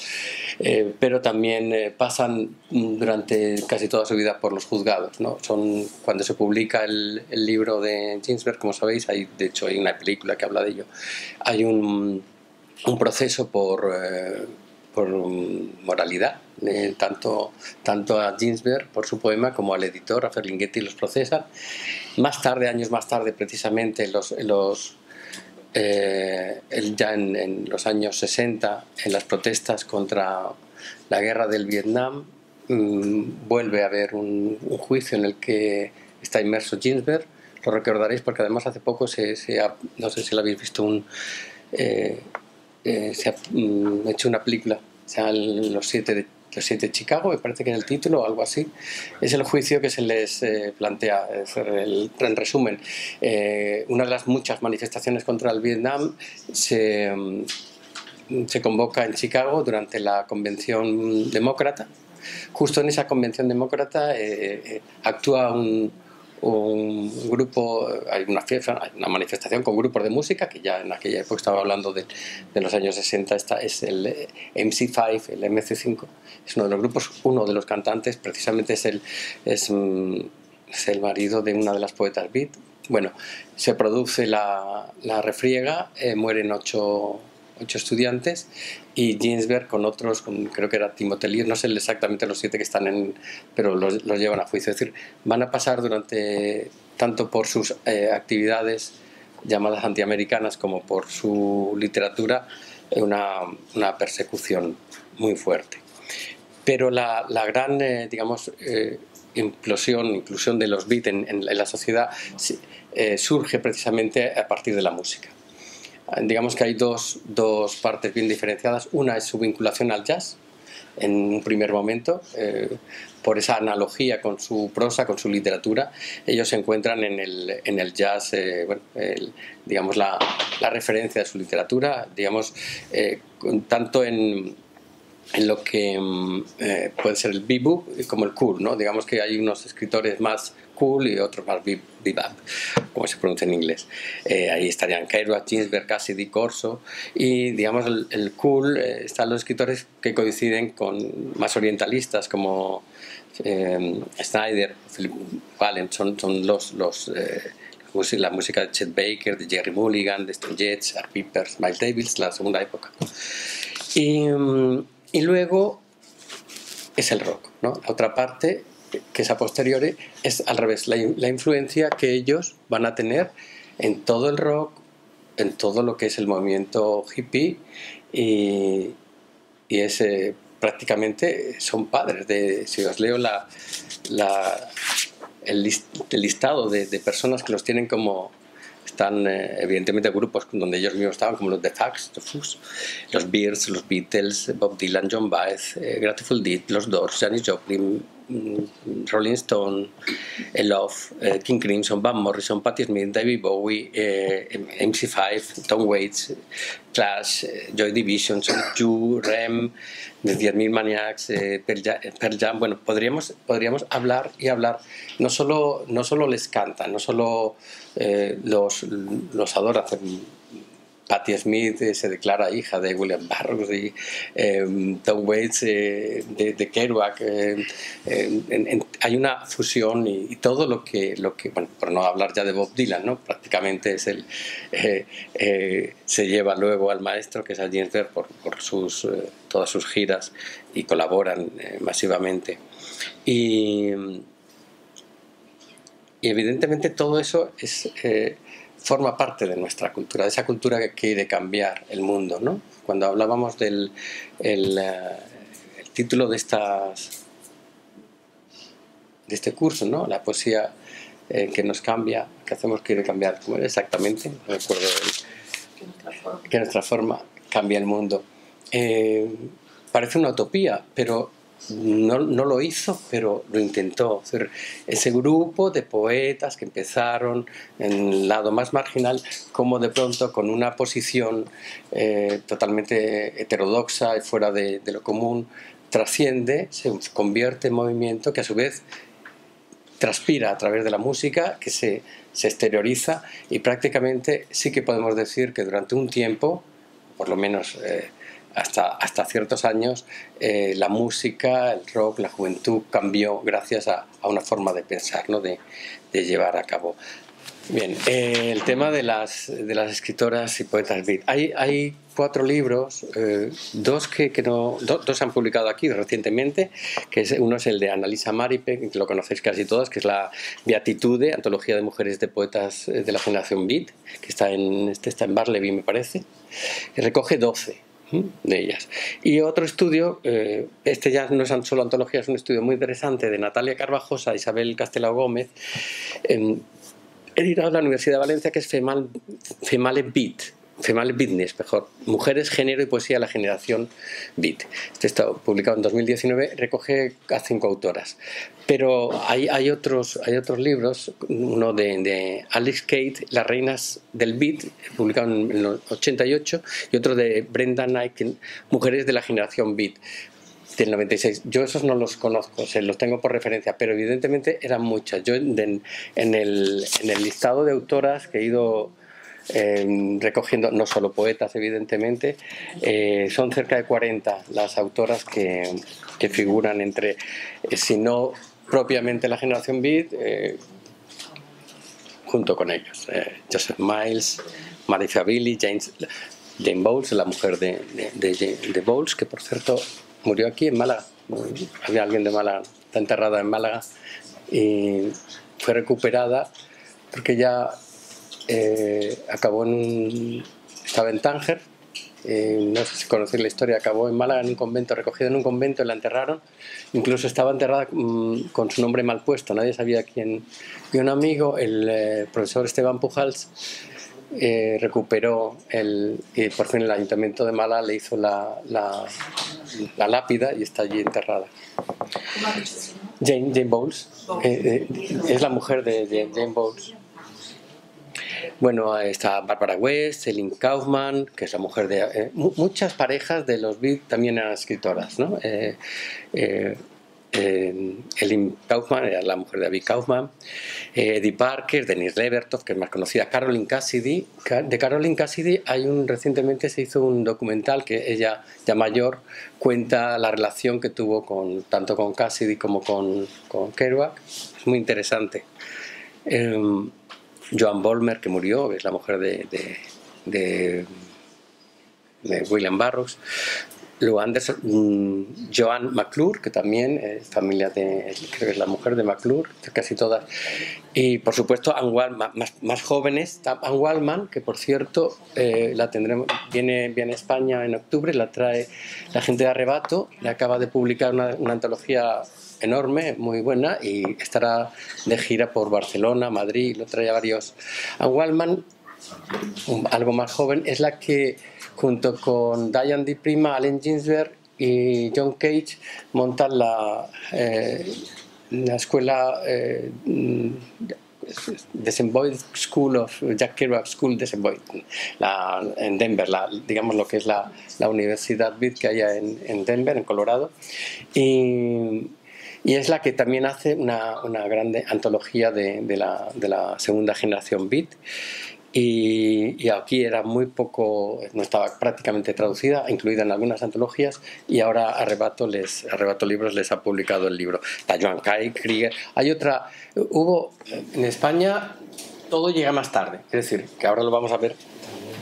eh, pero también eh, pasan durante casi toda su vida por los juzgados, ¿no? Son, cuando se publica el, el libro de Ginsberg, como sabéis, hay, de hecho hay una película que habla de ello, hay un, un proceso por... Eh, por moralidad, eh, tanto, tanto a Ginsberg por su poema como al editor, a Ferlinghetti, los procesan. Más tarde, años más tarde, precisamente, los, los, eh, ya en, en los años sesenta, en las protestas contra la guerra del Vietnam, mmm, vuelve a haber un, un juicio en el que está inmerso Ginsberg. Lo recordaréis porque además hace poco, se, se ha, no sé si lo habéis visto, un... Eh, Eh, se ha mm, hecho una película, o sea, los siete de los siete de Chicago, me parece que es el título o algo así. Es el juicio que se les eh, plantea. El, en resumen, eh, una de las muchas manifestaciones contra el Vietnam se, mm, se convoca en Chicago durante la convención demócrata. Justo en esa convención demócrata eh, eh, actúa un un grupo, hay una fiesta, hay una manifestación con grupos de música que ya en aquella época, estaba hablando de, de los años sesenta, esta es el M C cinco, el M C cinco, es uno de los grupos, uno de los cantantes precisamente es el, es, es el marido de una de las poetas beat. Bueno, se produce la, la refriega, eh, mueren ocho, ocho estudiantes y Ginsberg con otros, con, creo que era Timothy Leary, no sé exactamente los siete que están en, pero los, los llevan a juicio. Es decir, van a pasar durante, tanto por sus eh, actividades llamadas antiamericanas como por su literatura, una, una persecución muy fuerte. Pero la, la gran, eh, digamos, eh, implosión, inclusión de los beat en, en, en la sociedad eh, surge precisamente a partir de la música. Digamos que hay dos, dos partes bien diferenciadas. Una es su vinculación al jazz, en un primer momento, eh, por esa analogía con su prosa, con su literatura. Ellos se encuentran en el, en el jazz, eh, bueno, el, digamos, la, la referencia de su literatura, digamos, eh, tanto en, en lo que eh, puede ser el bebop como el cool, ¿no? Digamos que hay unos escritores más cool y otros más bebop, como se pronuncia en inglés. Eh, ahí estarían Kerouac, Ginsberg, Cassidy, Corso y, digamos, el, el cool eh, están los escritores que coinciden con más orientalistas como eh, Snyder, Philip Wallen, son, son los... los eh, la música de Chet Baker, de Jerry Mulligan, de Stan Getz, Art Peepers, Miles Davis, la segunda época. Y... Y luego es el rock, ¿no? La otra parte, que es a posteriori, es al revés, la, la influencia que ellos van a tener en todo el rock, en todo lo que es el movimiento hippie y, y ese prácticamente son padres. De, si os leo la, la, el, list, el listado de, de personas que los tienen como... Están eh, evidentemente grupos donde ellos mismos estaban, como los The Fugs, The Fugs, los Beards, los Beatles, Bob Dylan, John Baez, eh, Grateful Dead, los Doors, Janis Joplin, mm, Rolling Stone, eh, Love, eh, King Crimson, Van Morrison, Patti Smith, David Bowie, eh, M C cinco, Tom Waits, Clash, eh, Joy Division, You, Rem, The diez mil Maniacs, eh, Pearl Jam, Pearl Jam. Bueno, podríamos, podríamos hablar y hablar. No solo, no solo les cantan, no solo... Eh, los, los adoran. Patti Smith eh, se declara hija de William Burroughs, y eh, Tom Waits eh, de, de Kerouac. Eh, eh, en, en, hay una fusión y, y todo lo que, lo que, bueno, por no hablar ya de Bob Dylan, ¿no? Prácticamente es el, eh, eh, se lleva luego al maestro, que es a James Burr, por, por sus, eh, todas sus giras, y colaboran eh, masivamente. Y... Y evidentemente todo eso es, eh, forma parte de nuestra cultura, de esa cultura que quiere cambiar el mundo, ¿no? Cuando hablábamos del el, el título de, estas, de este curso, ¿no? La poesía eh, que nos cambia, que hacemos quiere cambiar, ¿cómo era exactamente? No recuerdo. Que nuestra forma cambia el mundo. Eh, parece una utopía, pero... No, no lo hizo, pero lo intentó. Ese grupo de poetas que empezaron en el lado más marginal, como de pronto con una posición eh, totalmente heterodoxa y fuera de, de lo común, trasciende, se convierte en movimiento que a su vez transpira a través de la música, que se, se exterioriza, y prácticamente sí que podemos decir que durante un tiempo, por lo menos... Eh, Hasta, hasta ciertos años, eh, la música, el rock, la juventud cambió gracias a, a una forma de pensar, ¿no? de, de llevar a cabo. Bien, eh, el tema de las, de las escritoras y poetas beat. Hay, hay cuatro libros, eh, dos que, que no, do, dos se han publicado aquí recientemente, que es, uno es el de Annalisa Maripe, que lo conocéis casi todas, que es la Beatitude, antología de mujeres de poetas de la generación beat, que está en, este está en Barleby, me parece, que recoge doce. De ellas. Y otro estudio, eh, este ya no es solo antología, es un estudio muy interesante de Natalia Carvajosa, Isabel Castelao Gómez, editado en la Universidad de Valencia, que es Female, Female Beat, Female Beatness, mejor, Mujeres, Género y Poesía de la Generación Beat. Este está publicado en dos mil diecinueve, recoge a cinco autoras. Pero hay, hay, otros, hay otros libros, uno de, de Alex Kate, Las Reinas del Beat, publicado en el ochenta y ocho, y otro de Brenda Nike, Mujeres de la Generación Beat, del noventa y seis. Yo esos no los conozco, o sea, los tengo por referencia, pero evidentemente eran muchas. Yo en, en, el, en el listado de autoras que he ido... Eh, recogiendo no solo poetas, evidentemente, eh, son cerca de cuarenta las autoras que, que figuran entre, eh, si no propiamente la generación beat, eh, junto con ellos. Eh, Joseph Miles, Mary Favilli, James, Jane Bowles, la mujer de, de, de, de Bowles, que por cierto murió aquí en Málaga. Había alguien de Málaga, está enterrada en Málaga, y fue recuperada porque ya... Eh, acabó en un, estaba en Tánger, eh, no sé si conocéis la historia, acabó en Málaga en un convento, recogida en un convento, la enterraron, incluso estaba enterrada mmm, con su nombre mal puesto, nadie sabía quién. Y un amigo, el eh, profesor Esteban Pujals, eh, recuperó, el, y por fin el Ayuntamiento de Málaga le hizo la, la, la lápida y está allí enterrada. Jane, Jane Bowles, eh, eh, es la mujer de Jane, Jane Bowles. Bueno, está Barbara West, Celine Kaufman, que es la mujer de... Eh, muchas parejas de los beat también eran escritoras, ¿no? Eh, eh, eh, Celine Kaufman era la mujer de Abby Kaufman, eh, Eddie Parker, Denise Levertov, que es más conocida, Caroline Cassidy. De Caroline Cassidy hay un, recientemente se hizo un documental que ella, ya mayor, cuenta la relación que tuvo con, tanto con Cassidy como con, con Kerouac. Es muy interesante. Eh, Joan Bolmer, que murió, es la mujer de, de, de, de William Burroughs. Luandes um, Joan McClure, que también es familia de, creo que es la mujer de McClure, casi todas. Y por supuesto Ann Waldman, más, más jóvenes, Ann Waldman, que por cierto eh, la tendremos, viene, viene a España en octubre, la trae la gente de Arrebato, le acaba de publicar una, una antología enorme, muy buena, y estará de gira por Barcelona, Madrid, lo trae a varios. Ann Waldman, un, algo más joven, es la que junto con Diane Di Prima, Allen Ginsberg y John Cage montan la, eh, la escuela eh, Desemboid School of Jack Kerouac School Desemboid, la, en Denver, la, digamos lo que es la, la universidad Beat que hay en, en Denver, en Colorado, y, y es la que también hace una, una grande antología de, de, la, de la segunda generación Beat. Y, y aquí era muy poco, no estaba prácticamente traducida, incluida en algunas antologías, y ahora Arrebato, les, Arrebato Libros les ha publicado el libro. Está Joan Krieger, hay otra, hubo en España, todo llega más tarde, es decir, que ahora lo vamos a ver,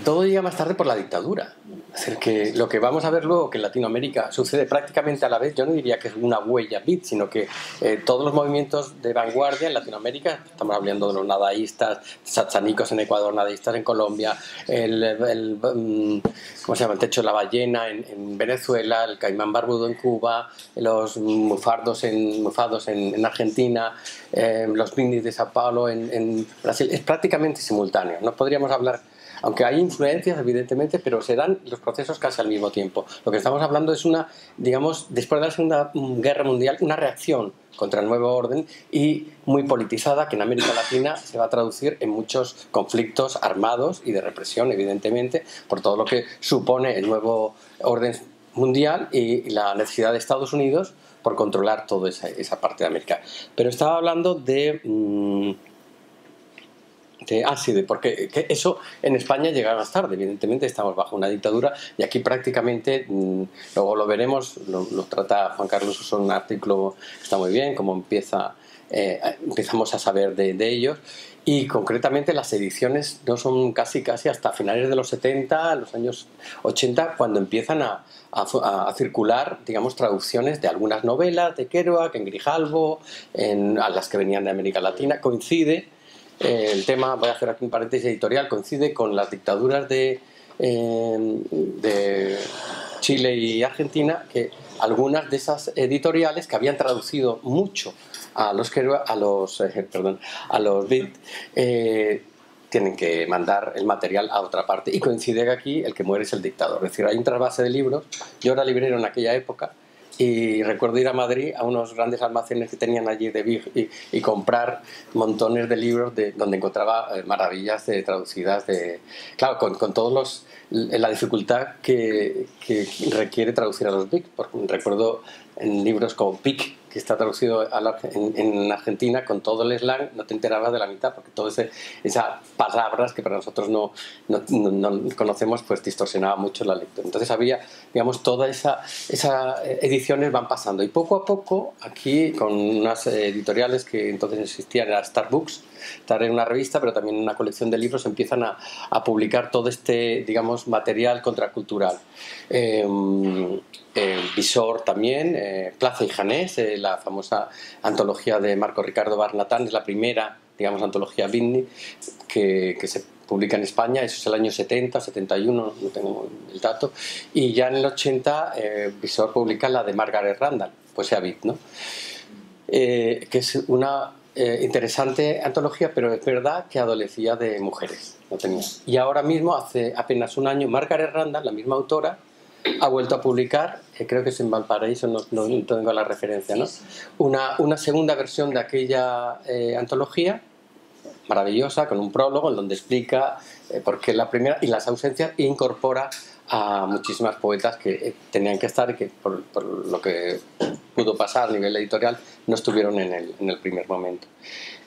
todo llega más tarde por la dictadura. Es decir, que lo que vamos a ver luego, que en Latinoamérica sucede prácticamente a la vez, yo no diría que es una huella beat, sino que eh, todos los movimientos de vanguardia en Latinoamérica, estamos hablando de los nadaístas, satsánicos en Ecuador, nadaístas en Colombia, el, el, ¿cómo se llama? el techo de la ballena en, en Venezuela, el caimán barbudo en Cuba, los mufardos en, mufados en, en Argentina, eh, los brindis de Sao Paulo en, en Brasil, es prácticamente simultáneo, no podríamos hablar... Aunque hay influencias, evidentemente, pero se dan los procesos casi al mismo tiempo. Lo que estamos hablando es una, digamos, después de la Segunda Guerra Mundial, una reacción contra el nuevo orden y muy politizada, que en América Latina se va a traducir en muchos conflictos armados y de represión, evidentemente, por todo lo que supone el nuevo orden mundial y la necesidad de Estados Unidos por controlar toda esa, esa parte de América. Pero estaba hablando de... Mmm, Ah, sí, porque eso en España llega más tarde, evidentemente estamos bajo una dictadura y aquí prácticamente, luego lo veremos, lo, lo trata Juan Carlos Uso en un artículo que está muy bien, cómo empieza, eh, empezamos a saber de, de ellos. Y concretamente las ediciones no son casi casi hasta finales de los setenta, los años ochenta, cuando empiezan a, a, a circular, digamos, traducciones de algunas novelas de Kerouac, en Grijalbo, en, a las que venían de América Latina. Coincide... El tema, voy a hacer aquí un paréntesis editorial, coincide con las dictaduras de, eh, de Chile y Argentina, que algunas de esas editoriales que habían traducido mucho a los a los eh, perdón, a los Beat, eh, tienen que mandar el material a otra parte. Y coincide que aquí el que muere es el dictador. Es decir, hay un trasvase de libros. Yo era librero en aquella época. Y recuerdo ir a Madrid a unos grandes almacenes que tenían allí de Big y, y comprar montones de libros de, donde encontraba eh, maravillas de, traducidas de... Claro, con, con todos los... la dificultad que, que requiere traducir a los Big. Porque recuerdo en libros como Pic, que está traducido a la, en, en Argentina, con todo el slang, no te enterabas de la mitad, porque todas esas palabras que para nosotros no, no, no, no conocemos, pues distorsionaba mucho la lectura. Entonces había, digamos, todas esas esa ediciones van pasando. Y poco a poco, aquí, con unas editoriales que entonces existían, era Starbucks, estar en una revista, pero también en una colección de libros, empiezan a, a publicar todo este, digamos, material contracultural. Eh, eh, Visor también, eh, Plaza y Janés, eh, la famosa antología de Marco Ricardo Barnatán, es la primera, digamos, antología Bitney que, que se publica en España, eso es el año setenta, setenta y uno, no tengo el dato, y ya en el ochenta eh, Visor publica la de Margaret Randall, Poesía Beat, ¿no? Eh, que es una... Eh, interesante antología, pero es verdad que adolecía de mujeres, no tenía. Y ahora mismo, hace apenas un año, Margaret Randall, la misma autora, ha vuelto a publicar, eh, creo que es en Valparaíso, no, no tengo la referencia, ¿no? Una, una segunda versión de aquella eh, antología, maravillosa, con un prólogo en donde explica eh, por qué la primera y las ausencias, e incorpora a muchísimas poetas que tenían que estar y que por, por lo que pudo pasar a nivel editorial no estuvieron en el, en el primer momento.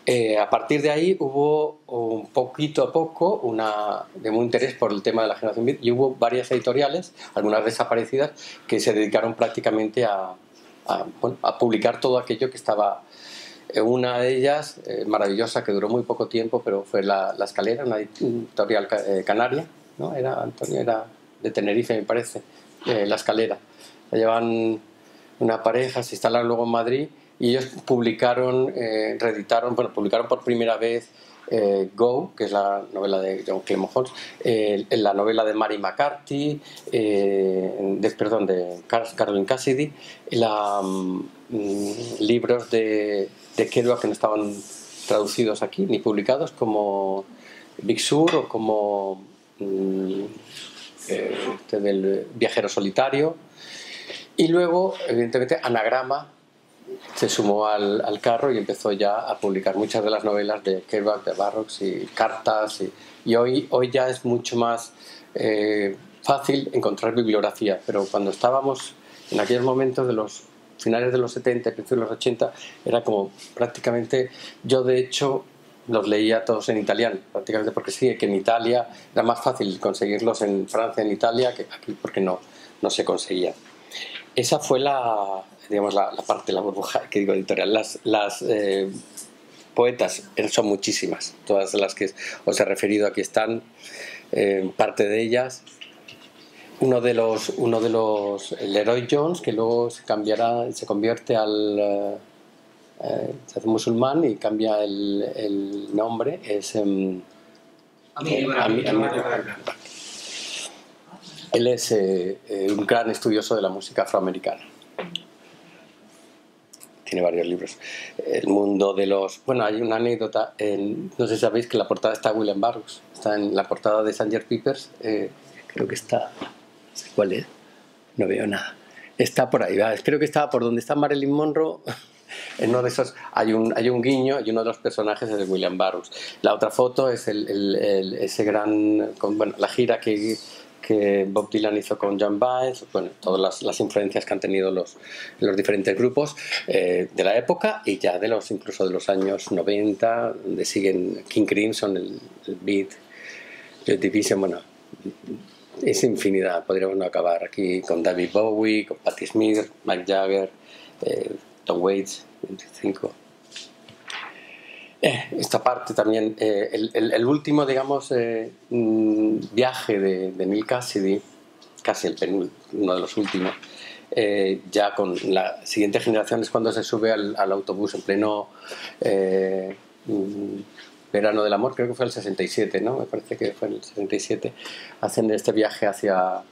Eh, a partir de ahí hubo un poquito a poco una, de muy interés por el tema de la generación Beat y hubo varias editoriales, algunas desaparecidas, que se dedicaron prácticamente a, a, bueno, a publicar todo aquello que estaba... Una de ellas, eh, maravillosa, que duró muy poco tiempo, pero fue La, la Escalera, una editorial eh, canaria, ¿no? Era, Antonio era... de Tenerife, me parece, eh, La Escalera, llevan una pareja, se instalaron luego en Madrid y ellos publicaron, eh, reeditaron, bueno, publicaron por primera vez eh, Go, que es la novela de John Clement Holmes, eh, la novela de Mary McCarthy, eh, de, perdón, de Caroline Cassidy, la, um, libros de, de Kerouac que no estaban traducidos aquí ni publicados, como Big Sur o como um, eh, este del Viajero Solitario. Y luego, evidentemente, Anagrama se sumó al, al carro y empezó ya a publicar muchas de las novelas de Kerouac, de Burroughs y Cartas. Y, y hoy, hoy ya es mucho más eh, fácil encontrar bibliografía, pero cuando estábamos en aquellos momentos de los finales de los setenta, principios de los ochenta, era como prácticamente, yo de hecho los leía todos en italiano, prácticamente porque sí, que en Italia era más fácil conseguirlos en Francia, en Italia, que aquí porque no, no se conseguía. Esa fue la, digamos, la, la parte, la burbuja que digo editorial. Las, las eh, poetas son muchísimas, todas las que os he referido aquí están, eh, parte de ellas. Uno de los, uno de los Leroy Jones, que luego se cambiará, se convierte al, eh, se hace musulmán y cambia el, el nombre, es eh, Amir Ibrahim. Él es eh, un gran estudioso de la música afroamericana. Tiene varios libros. El mundo de los... Bueno, hay una anécdota. En... No sé si sabéis que la portada está William Burroughs. Está en la portada de Sanger Pepper's. Eh, creo que está... No sé cuál es. No veo nada. Está por ahí. ¿Verdad? Creo que estaba por donde está Marilyn Monroe. En uno de esos hay un, hay un guiño y uno de los personajes es de William Burroughs. La otra foto es el, el, el, ese gran... Con, bueno, la gira que... que Bob Dylan hizo con Jan Baez, bueno, todas las, las influencias que han tenido los, los diferentes grupos eh, de la época y ya de los incluso de los años noventa, donde siguen King Crimson, el, el Beat, Joy Division, bueno, es infinidad. Podríamos acabar aquí con David Bowie, con Patti Smith, Mick Jagger, eh, Tom Waits, veinticinco. Eh, esta parte también, eh, el, el, el último, digamos, eh, viaje de, de Neal Cassidy, casi el penúltimo, uno de los últimos, eh, ya con la siguiente generación es cuando se sube al, al autobús en pleno eh, verano del amor, creo que fue el sesenta y siete, ¿no? Me parece que fue el sesenta y siete, hacen este viaje hacia,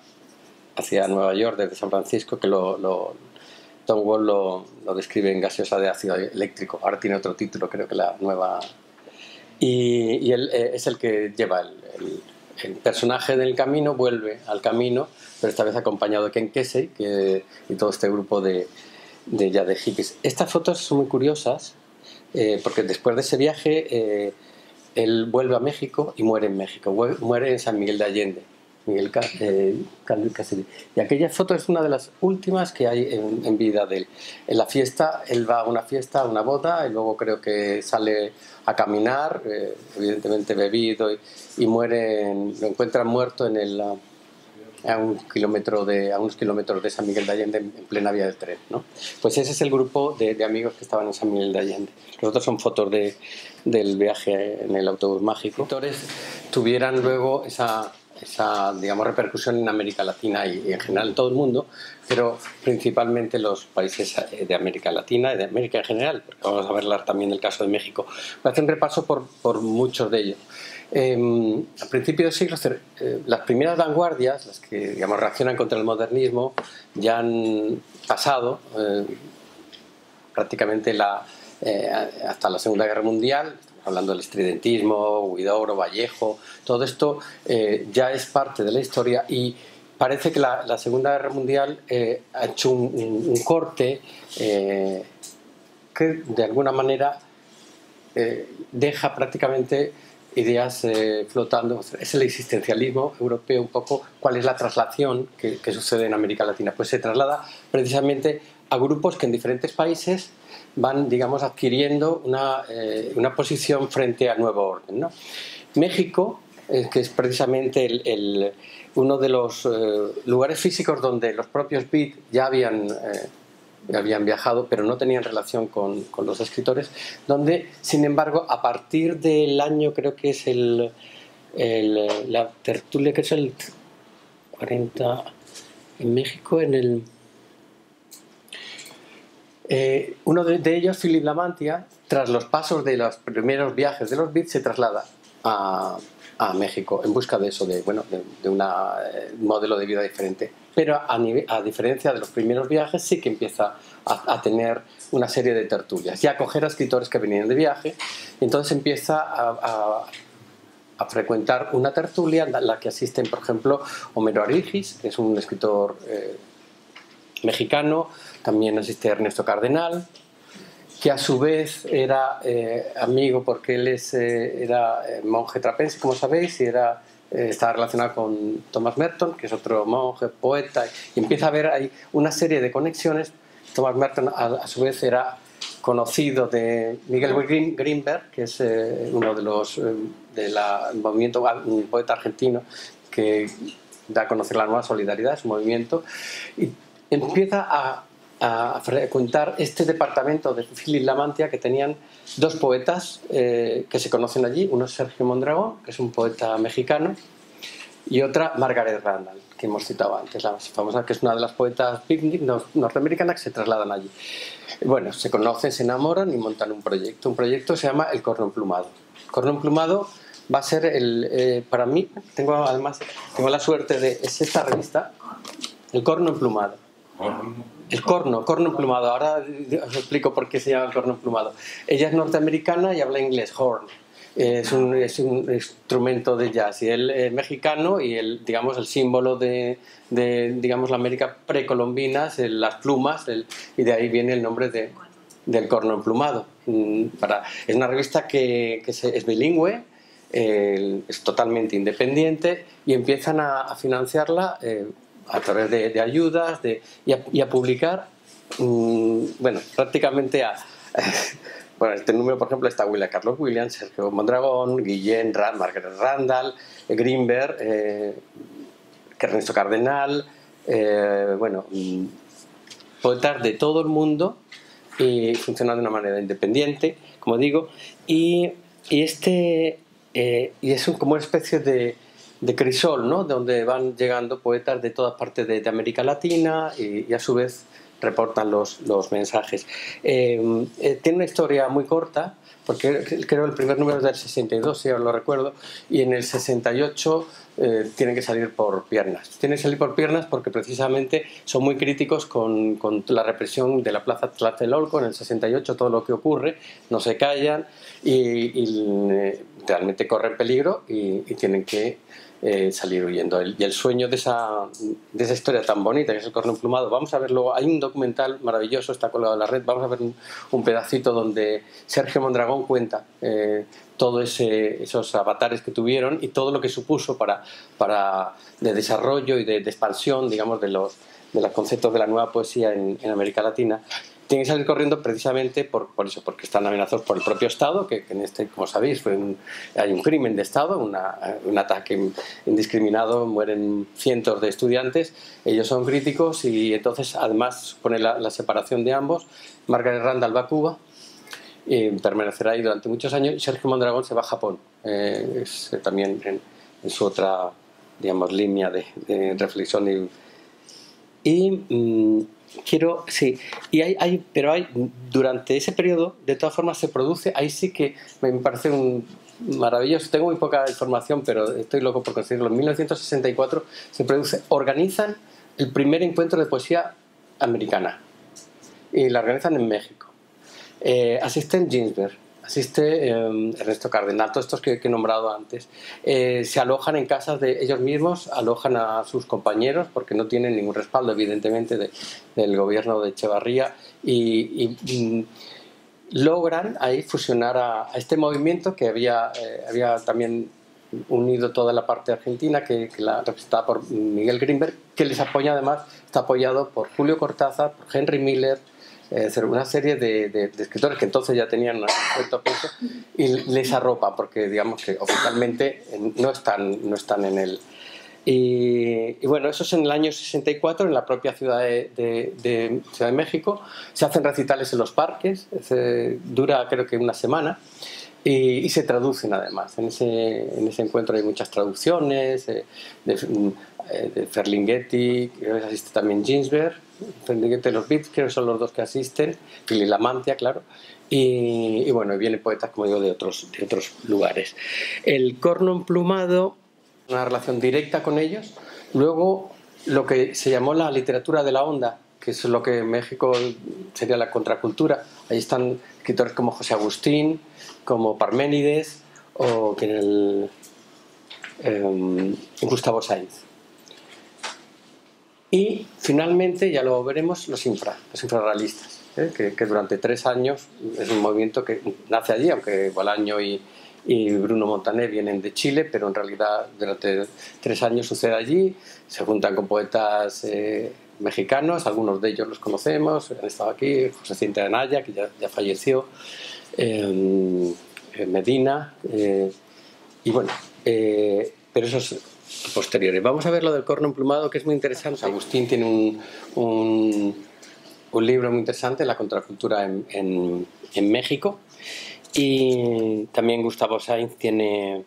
hacia Nueva York desde San Francisco, que lo... lo Tom Wall lo, lo describe en Gaseosa de ácido eléctrico. Ahora tiene otro título, creo que la nueva... Y, y él eh, es el que lleva el, el, el personaje del camino, vuelve al camino, pero esta vez acompañado de Ken Kesey que, y todo este grupo de, de, ya de hippies. Estas fotos son muy curiosas, eh, porque después de ese viaje eh, él vuelve a México y muere en México, muere en San Miguel de Allende. Miguel Cassidy. Y aquella foto es una de las últimas que hay en, en vida de él. En la fiesta, él va a una fiesta, a una boda, y luego creo que sale a caminar, eh, evidentemente bebido, y, y muere, en, lo encuentran muerto en el, a, un kilómetro de, a unos kilómetros de San Miguel de Allende, en plena vía del tren, ¿no? Pues ese es el grupo de, de amigos que estaban en San Miguel de Allende. Los otros son fotos de, del viaje en el autobús mágico. Los autores tuvieran luego esa... esa, digamos, repercusión en América Latina y, y en general en todo el mundo, pero principalmente los países de América Latina y de América en general, porque vamos a hablar también del caso de México. Voy a hacer un repaso por, por muchos de ellos. Eh, a principios del siglo, eh, las primeras vanguardias, las que, digamos, reaccionan contra el modernismo, ya han pasado eh, prácticamente la, eh, hasta la Segunda Guerra Mundial, hablando del estridentismo, Huidobro, Vallejo, todo esto eh, ya es parte de la historia y parece que la, la Segunda Guerra Mundial eh, ha hecho un, un, un corte eh, que de alguna manera eh, deja prácticamente ideas eh, flotando. Es el existencialismo europeo un poco, ¿cuál es la traslación que, que sucede en América Latina? Pues se traslada precisamente a grupos que en diferentes países van, digamos, adquiriendo una, eh, una posición frente al nuevo orden, ¿no? México, eh, que es precisamente el, el, uno de los eh, lugares físicos donde los propios beat ya habían, eh, habían viajado, pero no tenían relación con, con los escritores, donde, sin embargo, a partir del año, creo que es el, el la tertulia, que es el cuarenta, en México, en el... Eh, uno de, de ellos, Philip Lamantia, tras los pasos de los primeros viajes de los Beats, se traslada a, a México en busca de eso, de, bueno, de, de una, eh, un modelo de vida diferente. Pero a, a diferencia de los primeros viajes, sí que empieza a, a tener una serie de tertulias y a acoger a escritores que venían de viaje. Entonces empieza a, a a frecuentar una tertulia a la que asisten, por ejemplo, Homero Arigis, que es un escritor eh, mexicano. También asiste Ernesto Cardenal, que a su vez era eh, amigo, porque él es, eh, era monje trapense, como sabéis, y era, eh, estaba relacionado con Thomas Merton, que es otro monje, poeta, y empieza a haber ahí una serie de conexiones. Thomas Merton, a, a su vez, era conocido de Miguel Green, Greenberg, que es eh, uno de los eh, del movimiento, un poeta argentino que da a conocer la nueva solidaridad, su movimiento, y empieza a, a frecuentar este departamento de Philip Lamantia, que tenían dos poetas eh, que se conocen allí. Uno es Sergio Mondragón, que es un poeta mexicano, y otra Margaret Randall, que hemos citado antes, la más famosa, que es una de las poetas picnic norteamericanas, que se trasladan allí. Bueno, se conocen, se enamoran y montan un proyecto. Un proyecto se llama El Corno Emplumado. El Corno Emplumado va a ser, el, eh, para mí, tengo además tengo la suerte de, es esta revista, El Corno Emplumado. El Corno, Corno Emplumado. Ahora os explico por qué se llama El Corno Emplumado. Ella es norteamericana y habla inglés, horn. Es un, es un instrumento de jazz, y él es eh, mexicano, y el, digamos, el símbolo de, de digamos, la América precolombina, las plumas, el, y de ahí viene el nombre de, del Corno Emplumado. Para, es una revista que, que se, es bilingüe, eh, es totalmente independiente, y empiezan a, a financiarla eh, a través de, de ayudas de, y, a, y a publicar, mm, bueno, prácticamente a... Bueno, este número, por ejemplo, está Willa Carlos Williams, Sergio Mondragón, Guillén, Rand, Margaret Randall, Greenberg, eh, Ernesto Cardenal, eh, bueno, poetas de todo el mundo, y funciona de una manera independiente, como digo, y, y este eh, y es un, como una especie de, de crisol, ¿no?, donde van llegando poetas de todas partes de, de América Latina, y, y a su vez reportan los, los mensajes. Eh, eh, tiene una historia muy corta, porque creo el primer número es del sesenta y dos, si os lo recuerdo, y en el sesenta y ocho eh, tienen que salir por piernas. Tienen que salir por piernas porque precisamente son muy críticos con, con la represión de la plaza Tlatelolco en el sesenta y ocho, todo lo que ocurre, no se callan, y, y realmente corren peligro, y, y tienen que Eh, salir huyendo. El, y el sueño de esa, de esa historia tan bonita, que es El Corno Emplumado, vamos a verlo. Hay un documental maravilloso, está colgado en la red. Vamos a ver un, un pedacito donde Sergio Mondragón cuenta eh, todos esos avatares que tuvieron y todo lo que supuso para, para de desarrollo y de, de expansión, digamos, de los, de los conceptos de la nueva poesía en, en América Latina. Tienen que salir corriendo precisamente por, por eso, porque están amenazados por el propio Estado, que, que en este, como sabéis, fue un, hay un crimen de Estado, una, un ataque indiscriminado, mueren cientos de estudiantes, ellos son críticos, y entonces además pone la, la separación de ambos. Margaret Randall va a Cuba, y permanecerá ahí durante muchos años, y Sergio Mondragón se va a Japón, eh, es, también en, en su otra, digamos, línea de, de reflexión. Y, y mmm, Quiero, sí, y hay, hay, pero hay, durante ese periodo, de todas formas, se produce, ahí sí que me parece un maravilloso, tengo muy poca información, pero estoy loco por conseguirlo. En mil novecientos sesenta y cuatro se produce, organizan el primer encuentro de poesía americana, y la organizan en México. Eh, asisten Ginsberg, asiste eh, Ernesto Cardenal, todos estos que, que he nombrado antes. Eh, se alojan en casas de ellos mismos, alojan a sus compañeros, porque no tienen ningún respaldo, evidentemente, de, del gobierno de Echevarría, y, y, y logran ahí fusionar a, a este movimiento que había, eh, había también unido toda la parte argentina, que, que la representada por Miguel Greenberg, que les apoya además, está apoyado por Julio Cortázar, por Henry Miller, una serie de, de, de escritores que entonces ya tenían cierto peso, y les arropa, porque digamos que oficialmente no están, no están en él. Y, y bueno, eso es en el año sesenta y cuatro, en la propia ciudad de, de, de Ciudad de México. Se hacen recitales en los parques, se, dura creo que una semana, y, y se traducen además. En ese, en ese encuentro hay muchas traducciones, de, de Ferlinghetti, creo que asiste también Ginsberg, de los beats, creo que son los dos que asisten, y la Mantia, claro, y, y bueno, vienen poetas, como digo, de otros, de otros lugares. El corno emplumado, una relación directa con ellos. Luego, lo que se llamó la literatura de la onda, que es lo que en México sería la contracultura. Ahí están escritores como José Agustín, como Parménides, o que en el, eh, Gustavo Sáenz. Y finalmente, ya lo veremos, los infra, los infrarrealistas, ¿eh? que, que durante tres años es un movimiento que nace allí, aunque Bolaño y, y Bruno Montané vienen de Chile, pero en realidad durante tres años sucede allí, se juntan con poetas eh, mexicanos, algunos de ellos los conocemos, han estado aquí, José Cinta de Anaya, que ya, ya falleció, eh, Medina, eh, y bueno, eh, pero eso es posteriores. Vamos a ver lo del corno emplumado, que es muy interesante. Agustín tiene un, un, un libro muy interesante, La contracultura en, en, en México, y también Gustavo Sáenz tiene,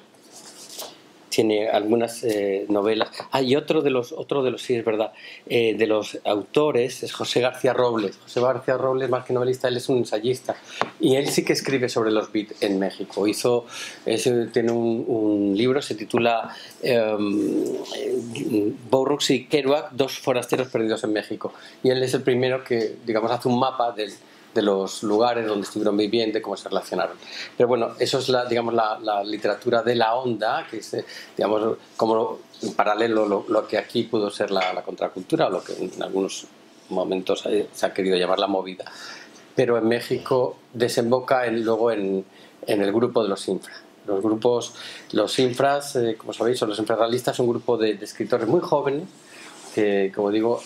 tiene algunas eh, novelas. Ah, y otro de los, otro de los sí, es verdad, eh, de los autores es José García Robles. José García Robles, más que novelista, él es un ensayista, y él sí que escribe sobre los beats en México. Hizo, es, tiene un, un libro, se titula eh, Bourroughs y Kerouac, dos forasteros perdidos en México, y él es el primero que, digamos, hace un mapa del de los lugares donde estuvieron viviendo y cómo se relacionaron. Pero bueno, eso es la, digamos, la, la literatura de la onda, que es, digamos, como en paralelo lo, lo que aquí pudo ser la, la contracultura, o lo que en algunos momentos se ha querido llamar la movida. Pero en México desemboca en, luego en, en el grupo de los infra. Los grupos, los infras, eh, como sabéis, son los infrarrealistas, un grupo de, de escritores muy jóvenes, que, como digo,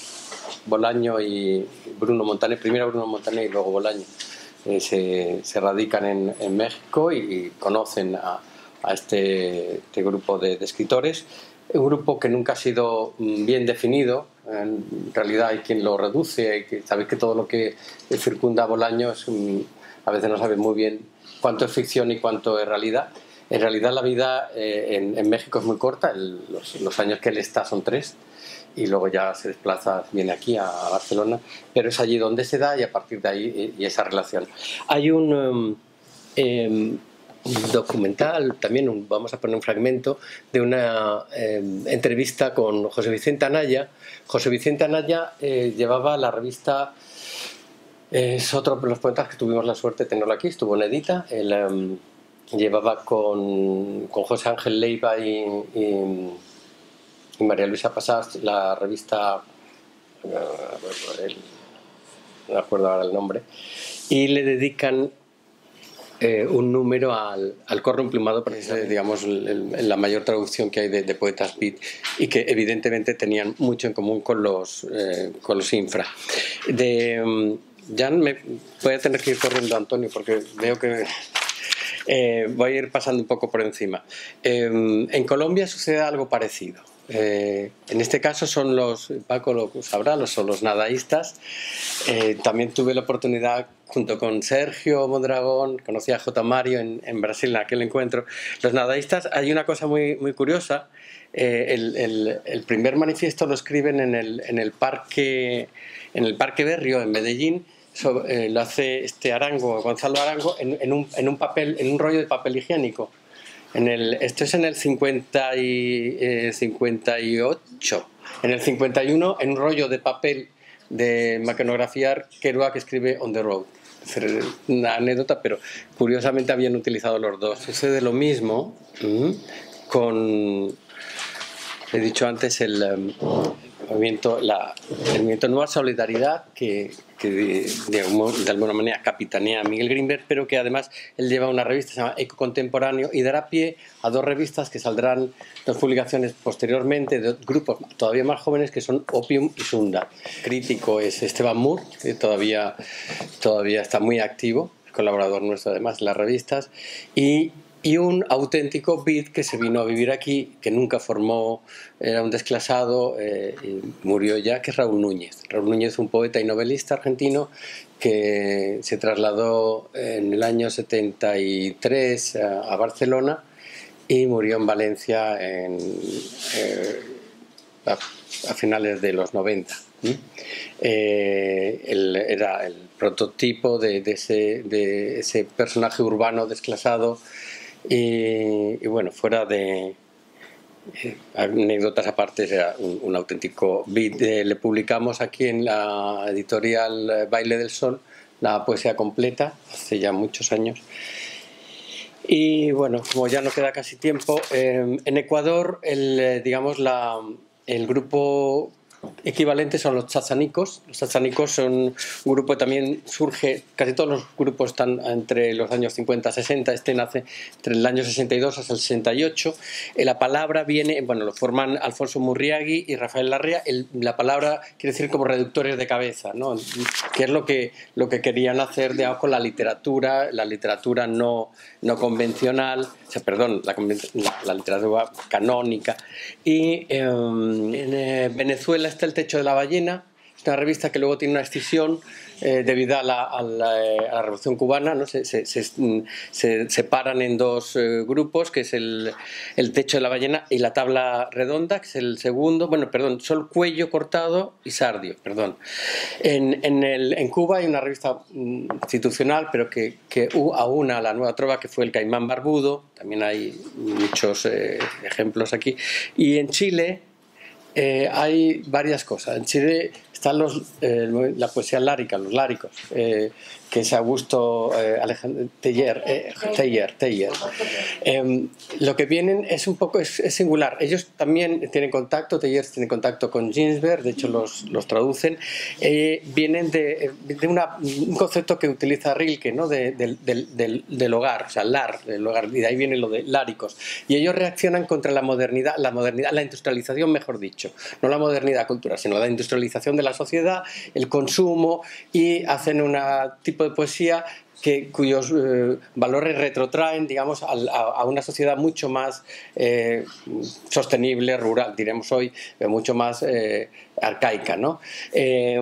Bolaño y Bruno Montané, primero Bruno Montané y luego Bolaño, eh, se, se radican en, en México y, y conocen a, a este, este grupo de, de escritores, un grupo que nunca ha sido bien definido. En realidad hay quien lo reduce, que, sabéis que todo lo que circunda a Bolaño es, a veces no sabe muy bien cuánto es ficción y cuánto es realidad. En realidad la vida eh, en, en México es muy corta, el, los, los años que él está son tres, y luego ya se desplaza, viene aquí a Barcelona, pero es allí donde se da, y a partir de ahí y esa relación. Hay un um, eh, documental, también un, vamos a poner un fragmento, de una eh, entrevista con José Vicente Anaya. José Vicente Anaya eh, llevaba la revista, eh, es otro de los poetas que tuvimos la suerte de tenerlo aquí, estuvo en Edita, él, um, llevaba con, con José Ángel Leiva y... y y María Luisa Pasas la revista, no me acuerdo ahora el nombre, y le dedican eh, un número al, al corno emplumado, porque es, digamos, el, el, la mayor traducción que hay de, de poetas beat, y que evidentemente tenían mucho en común con los, eh, con los infra. De, ya me voy a tener que ir corriendo, Antonio, porque veo que... Eh, voy a ir pasando un poco por encima. Eh, en Colombia sucede algo parecido. Eh, en este caso son los, Paco lo sabrá, los, son los nadaístas. Eh, también tuve la oportunidad, junto con Sergio Mondragón, conocí a J. Mario en, en Brasil en aquel encuentro. Los nadaístas, hay una cosa muy, muy curiosa. Eh, el, el, el primer manifiesto lo escriben en el, en el parque, en el Parque Berrio, en Medellín. Sobre, eh, lo hace este Arango, Gonzalo Arango, en, en, un, en un papel, en un rollo de papel higiénico. En el, esto es en el cincuenta y ocho, en el cincuenta y uno, en un rollo de papel de mecanografía Kerouac escribe On the Road. Es una anécdota, pero curiosamente habían utilizado los dos. Sucede lo mismo con, he dicho antes, el, el movimiento, la, el movimiento Nueva Solidaridad, que que de, de, de alguna manera capitanea a Miguel Grinberg, pero que además él lleva una revista que se llama Eco Contemporáneo, y dará pie a dos revistas que saldrán, dos publicaciones posteriormente, de grupos todavía más jóvenes, que son Opium y Sunda. Crítico es Esteban Moore, que todavía, todavía está muy activo, colaborador nuestro además en las revistas, y, y un auténtico beat que se vino a vivir aquí, que nunca formó, era un desclasado, eh, y murió ya, que es Raúl Núñez. Raúl Núñez, un poeta y novelista argentino que se trasladó en el año setenta y tres a, a Barcelona, y murió en Valencia en, eh, a, a finales de los noventa. ¿Sí? Eh, el, era el prototipo de, de, ese, de ese personaje urbano desclasado y, y bueno, fuera de eh, anécdotas aparte, era un, un auténtico beat. Eh, le publicamos aquí en la editorial Baile del Sol la poesía completa hace ya muchos años. Y bueno, como ya no queda casi tiempo, eh, en Ecuador el, digamos, la, el grupo equivalente son los tzatzánicos. Los tzatzánicos son un grupo que también surge, casi todos los grupos están entre los años cincuenta y sesenta, este nace entre el año sesenta y dos hasta el sesenta y ocho. La palabra viene, bueno, lo forman Alfonso Murriagui y Rafael Larrea. El, la palabra quiere decir como reductores de cabeza, ¿no? Que es lo que, lo que querían hacer, digamos, con la literatura, la literatura no, no convencional, o sea, perdón, la, la, la literatura canónica. Y eh, en eh, Venezuela está El Techo de la Ballena, es una revista que luego tiene una escisión eh, debido a la, a, la, a la Revolución Cubana, ¿no? Se, se, se, se separan en dos eh, grupos, que es el, el Techo de la Ballena y La Tabla Redonda, que es el segundo, bueno, perdón, Sol Cuello Cortado y Sardio, perdón. En, en, el, en Cuba hay una revista institucional, pero que, que aúna a la nueva trova, que fue El Caimán Barbudo, también hay muchos eh, ejemplos aquí, y en Chile... Eh, hay varias cosas. En Chile están los, eh, la poesía lárica, los láricos, eh, que es Augusto eh, Alejandro Teller. Eh, Teller, Teller. Eh, lo que vienen es un poco es, es singular. Ellos también tienen contacto, Teller tiene contacto con Ginsberg, de hecho los, los traducen. Eh, vienen de, de una, un concepto que utiliza Rilke, ¿no? de, del, del, del, del hogar, o sea, lar, del hogar, y de ahí viene lo de láricos. Y ellos reaccionan contra la modernidad, la modernidad, la industrialización, mejor dicho, no la modernidad cultural, sino la industrialización de la sociedad, el consumo, y hacen un tipo de poesía que, cuyos eh, valores retrotraen, digamos, a, a una sociedad mucho más eh, sostenible, rural, diremos hoy, pero mucho más eh, arcaica, ¿no? Eh,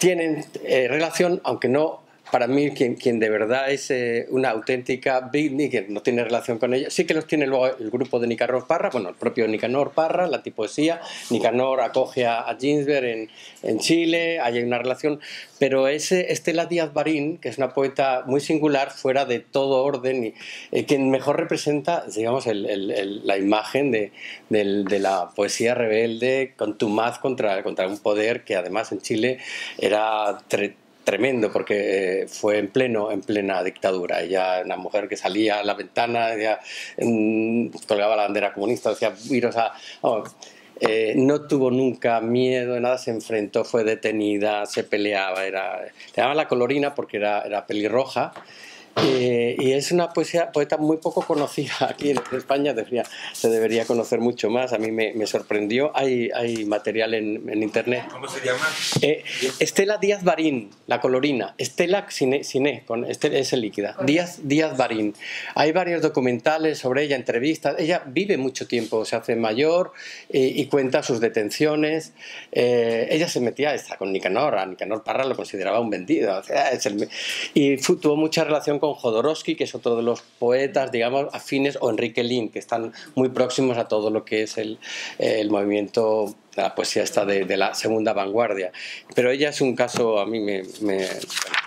tienen eh, relación, aunque no. Para mí, quien, quien de verdad es eh, una auténtica beatnik, que no tiene relación con ella, sí que los tiene luego el grupo de Nicanor Parra, bueno, el propio Nicanor Parra, la antipoesía. Nicanor acoge a, a Ginsberg en, en Chile, hay una relación, pero ese Estela Díaz Barín, que es una poeta muy singular, fuera de todo orden, y, eh, quien mejor representa, digamos, el, el, el, la imagen de, del, de la poesía rebelde, contumaz contra, contra un poder que además en Chile era tre tremendo, porque fue en pleno en plena dictadura. Ella, una mujer que salía a la ventana, ella, mmm, colgaba la bandera comunista, decía iros a... Oh, eh, no tuvo nunca miedo de nada, se enfrentó, fue detenida, se peleaba, era, le llamaban la colorina porque era, era pelirroja. Eh, y es una poesía, poeta muy poco conocida aquí en España, debería, se debería conocer mucho más. A mí me, me sorprendió, hay, hay material en, en internet. ¿Cómo se llama? Eh, Estela Díaz Barín, la colorina. Estela Cine, Cine con Estela, es líquida. Díaz, Díaz Barín. Hay varios documentales sobre ella, entrevistas. Ella vive mucho tiempo, se hace mayor eh, y cuenta sus detenciones. Eh, ella se metía esta, con Nicanor, a Nicanor Parra lo consideraba un vendido. O sea, es el, y fue, tuvo mucha relación con con Jodorowsky, que es otro de los poetas, digamos, afines, o Enrique Lin, que están muy próximos a todo lo que es el, el movimiento, la poesía esta de, de la segunda vanguardia. Pero ella es un caso, a mí me, me,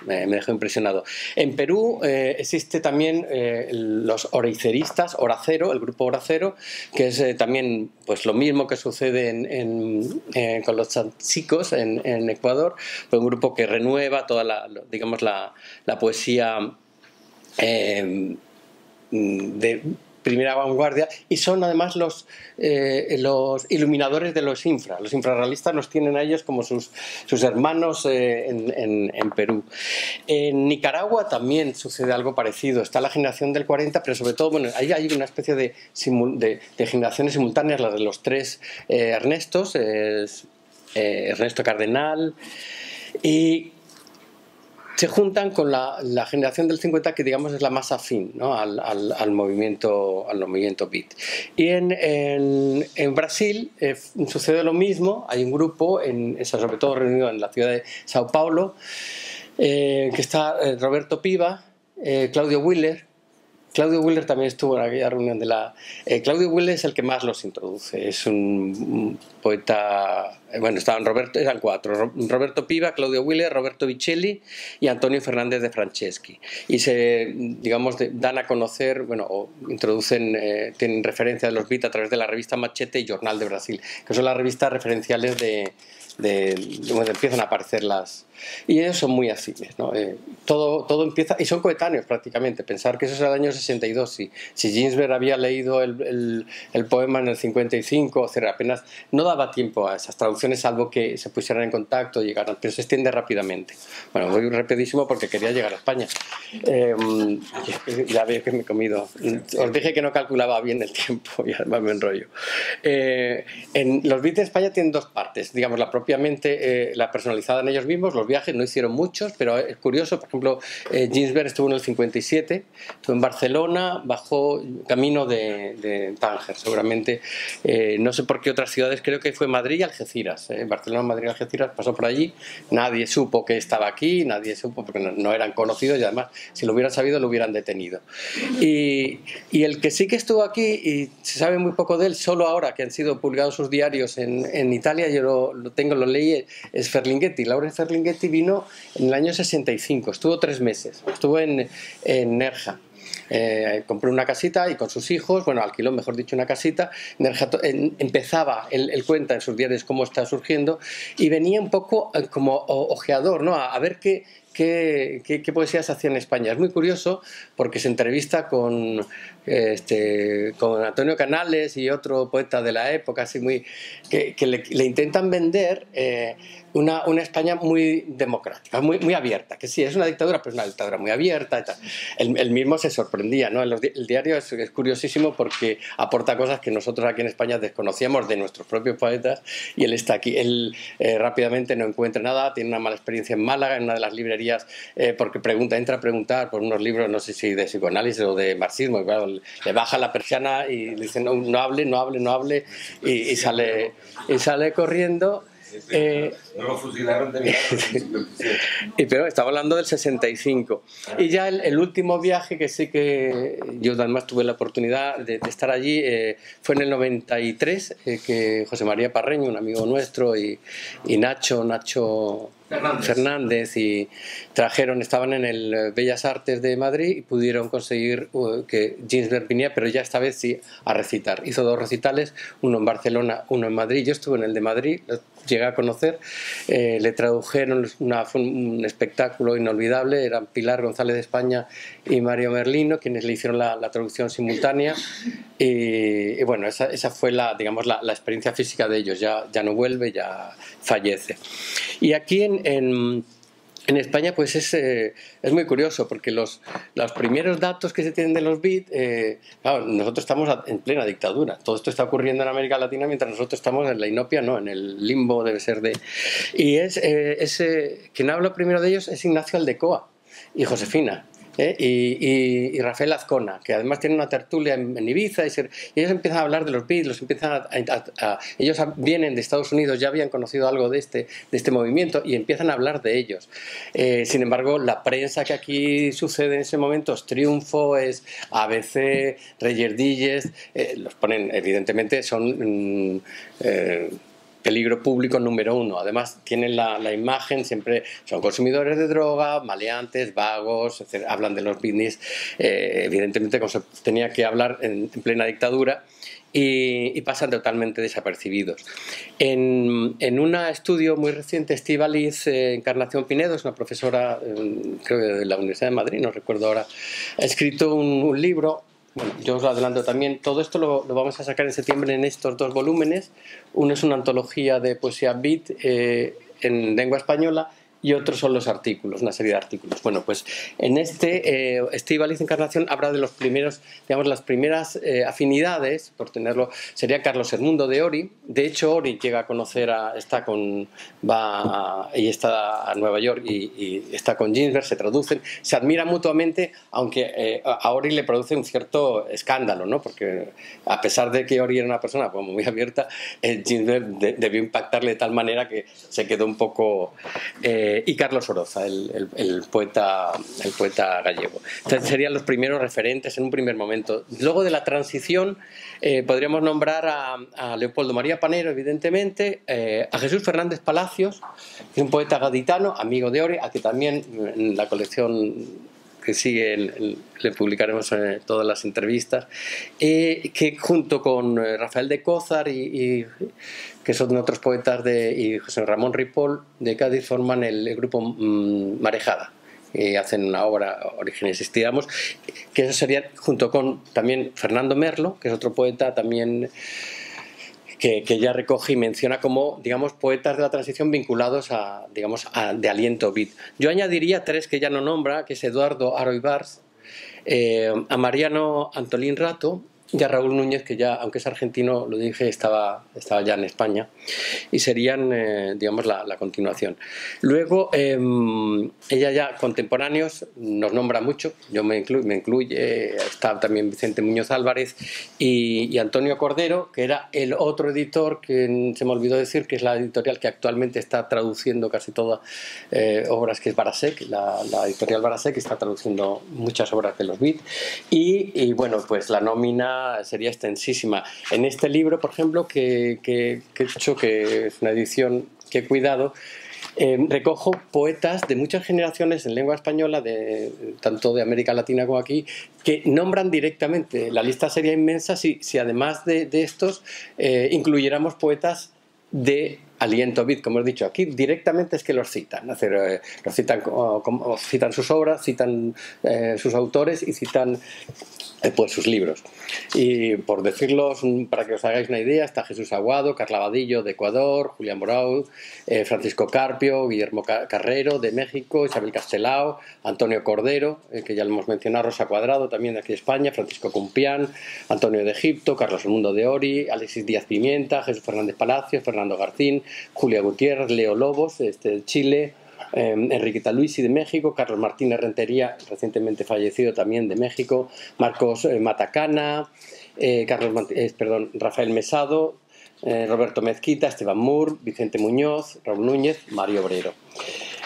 me dejó impresionado. En Perú eh, existe también eh, los oraceristas, Oracero, el grupo Oracero, que es eh, también pues lo mismo que sucede en, en, eh, con los tzatzicos en, en Ecuador, pero un grupo que renueva toda la, digamos, la, la poesía Eh, de primera vanguardia, y son además los, eh, los iluminadores de los infra. Los infrarrealistas los tienen a ellos como sus, sus hermanos eh, en, en, en Perú. En Nicaragua también sucede algo parecido. Está la generación del cuarenta, pero sobre todo, bueno, ahí hay una especie de, de, de generaciones simultáneas, la de los tres eh, Ernestos, eh, eh, Ernesto Cardenal, y se juntan con la, la generación del cincuenta, que digamos es la más afín, ¿no? al, al, al movimiento al movimiento beat. Y en, en, en Brasil eh, sucede lo mismo. Hay un grupo, en, sobre todo reunido en la ciudad de Sao Paulo, eh, que está Roberto Piva, eh, Claudio Willer, Claudio Willer también estuvo en aquella reunión de la... Eh, Claudio Willer es el que más los introduce, es un poeta... Bueno, estaban Roberto, eran cuatro, Roberto Piva, Claudio Willer, Roberto Vicelli y Antonio Fernández de Franceschi. Y se, digamos, dan a conocer, bueno, o introducen, eh, tienen referencia de los Beat a través de la revista Machete y Jornal de Brasil, que son las revistas referenciales de... De, de donde empiezan a aparecer las... Y ellos son muy afines, ¿no? Eh, todo, todo empieza... Y son coetáneos prácticamente. Pensar que eso es el año sesenta y dos. Si, si Ginsberg había leído el, el, el poema en el cincuenta y cinco, o sea, apenas... No daba tiempo a esas traducciones, salvo que se pusieran en contacto y llegaran. Pero se extiende rápidamente. Bueno, voy rapidísimo porque quería llegar a España. Eh, ya veo que me he comido. Os dije que no calculaba bien el tiempo y además me enrollo. Eh, en, los Beat de España tienen dos partes. Digamos, la propia Obviamente eh, la personalizada en ellos mismos. Los viajes no hicieron muchos, pero es curioso, por ejemplo, eh, Ginsberg estuvo en el cincuenta y siete, estuvo en Barcelona, bajó camino de, de Tánger, seguramente, eh, no sé por qué otras ciudades, creo que fue Madrid y Algeciras, eh, Barcelona, Madrid, Algeciras, pasó por allí, nadie supo que estaba aquí, nadie supo, porque no, no eran conocidos y además, si lo hubieran sabido, lo hubieran detenido. Y, y el que sí que estuvo aquí, y se sabe muy poco de él, solo ahora que han sido publicados sus diarios en, en Italia, yo lo, lo tengo, lo leí, es Ferlinghetti. Laurence Ferlinghetti vino en el año sesenta y cinco, estuvo tres meses, estuvo en, en Nerja. Eh, compró una casita y con sus hijos, bueno, alquiló, mejor dicho, una casita. Nerja en, empezaba, él, él cuenta en sus diarios cómo está surgiendo y venía un poco como ojeador, ¿no? A, a ver qué... ¿Qué, qué, qué poesías hacía en España? Es muy curioso porque se entrevista con, este, con Antonio Canales y otro poeta de la época, así muy, que, que le, le intentan vender eh, una, una España muy democrática, muy, muy abierta, que sí, es una dictadura, pero es una dictadura muy abierta y tal. El, el mismo se sorprendía, ¿no? El, el diario es, es curiosísimo porque aporta cosas que nosotros aquí en España desconocíamos de nuestros propios poetas y él está aquí. Él eh, rápidamente no encuentra nada, tiene una mala experiencia en Málaga, en una de las librerías, Eh, porque pregunta, entra a preguntar por unos libros, no sé si de psicoanálisis o de marxismo, y claro, le baja la persiana y le dice no, no hable, no hable, no hable, y, y, sale, y sale corriendo. Eh, no lo fusilaron de y, pero estaba hablando del sesenta y cinco. Y ya el, el último viaje que sí que yo además tuve la oportunidad de, de estar allí eh, fue en el noventa y tres, eh, que José María Parreño, un amigo nuestro, y, y Nacho, Nacho Fernández. Fernández y trajeron, estaban en el Bellas Artes de Madrid y pudieron conseguir que Ginsberg viniera, pero ya esta vez sí a recitar. Hizo dos recitales, uno en Barcelona, uno en Madrid. Yo estuve en el de Madrid, lo llegué a conocer, eh, le tradujeron una, fue un espectáculo inolvidable, eran Pilar González de España y Mario Merlino quienes le hicieron la, la traducción simultánea y, y bueno, esa, esa fue la, digamos, la, la experiencia física de ellos, ya, ya no vuelve, ya fallece. Y aquí en En, en España pues es, eh, es muy curioso porque los, los primeros datos que se tienen de los Beat, eh, claro, nosotros estamos en plena dictadura, todo esto está ocurriendo en América Latina mientras nosotros estamos en la inopia, no, en el limbo debe ser de... Y es, eh, es, eh, quien habla primero de ellos es Ignacio Aldecoa y Josefina. ¿Eh? Y, y, y Rafael Azcona, que además tiene una tertulia en, en Ibiza y, se, y ellos empiezan a hablar de los Beat, los empiezan a, a, a, ellos vienen de Estados Unidos, ya habían conocido algo de este, de este movimiento y empiezan a hablar de ellos. Eh, sin embargo, la prensa que aquí sucede en ese momento es Triunfo, es A B C, Reyer Digest, eh, los ponen, evidentemente son... Mm, eh, peligro público número uno. Además, tienen la, la imagen, siempre son consumidores de droga, maleantes, vagos, etcétera. Hablan de los business, eh, evidentemente, como se tenía que hablar en, en plena dictadura, y, y pasan totalmente desapercibidos. En, en un estudio muy reciente, Stibaliz eh, Encarnación Pinedo, es una profesora, eh, creo que de la Universidad de Madrid, no recuerdo ahora, ha escrito un, un libro. Bueno, yo os lo adelanto también. Todo esto lo, lo vamos a sacar en septiembre en estos dos volúmenes. Uno es una antología de poesía beat eh, en lengua española y otro son los artículos, una serie de artículos. Bueno, pues en este, eh, Stibaliz Encarnación habla de los primeros, digamos, las primeras eh, afinidades, por tenerlo, sería Carlos Edmundo de Ori. De hecho, Ori llega a conocer a, está con, va a, y está a Nueva York y, y está con Ginsberg, se traducen, se admiran mutuamente, aunque eh, a Ori le produce un cierto escándalo, ¿no? Porque a pesar de que Ori era una persona como muy abierta, eh, Ginsberg de, debió impactarle de tal manera que se quedó un poco... Eh, eh, y Carlos Oroza, el, el, el, poeta, el poeta gallego. Entonces serían los primeros referentes en un primer momento. Luego de la transición eh, podríamos nombrar a, a Leopoldo María Panero, evidentemente, eh, a Jesús Fernández Palacios, que es un poeta gaditano, amigo de Ori, a que también en la colección que sigue el, el, le publicaremos en todas las entrevistas, eh, que junto con Rafael de Cózar y, y que son otros poetas de, y José Ramón Ripoll de Cádiz forman el, el grupo mmm, Marejada, y hacen una obra, Orígenes Estiramos, que eso sería junto con también Fernando Merlo, que es otro poeta también que, que ya recoge y menciona como, digamos, poetas de la transición vinculados a, digamos, a, de aliento beat. Yo añadiría tres que ya no nombra, que es Eduardo Aroibars, eh, a Mariano Antolín Rato y a Raúl Núñez, que ya, aunque es argentino, lo dije, estaba, estaba ya en España, y serían, eh, digamos, la, la continuación. Luego, eh, ella ya, contemporáneos, nos nombra mucho, yo me, inclu me incluye, está también Vicente Muñoz Álvarez y, y Antonio Cordero, que era el otro editor que se me olvidó decir, que es la editorial que actualmente está traduciendo casi todas eh, obras, que es Barasek, la, la editorial Barasek, está traduciendo muchas obras de los beat, y, y bueno, pues la nómina sería extensísima. En este libro, por ejemplo, que, que, que he hecho, que es una edición que he cuidado, eh, recojo poetas de muchas generaciones en lengua española, de, tanto de América Latina como aquí, que nombran directamente. La lista sería inmensa si, si además de, de estos eh, incluyéramos poetas de aliento beat, como he dicho aquí, directamente es que los citan, es decir, eh, los citan, o, o, citan sus obras, citan eh, sus autores y citan eh, pues sus libros. Y por decirlos, para que os hagáis una idea, está Jesús Aguado, Carla Badillo de Ecuador, Julián Moraud, eh, Francisco Carpio, Guillermo Carrero de México, Isabel Castelao, Antonio Cordero, eh, que ya lo hemos mencionado, Rosa Cuadrado también de aquí de España, Francisco Cumpián, Antonio de Egipto, Carlos El Mundo de Ori, Alexis Díaz Pimienta, Jesús Fernández Palacios, Fernando Garcín, Julia Gutiérrez, Leo Lobos este, de Chile, eh, Enriqueta Luisi de México, Carlos Martínez Rentería, recientemente fallecido también de México, Marcos eh, Matacana, eh, Carlos, eh, perdón, Rafael Mesado, eh, Roberto Mezquita, Esteban Moore, Vicente Muñoz, Raúl Núñez, Mario Obrero,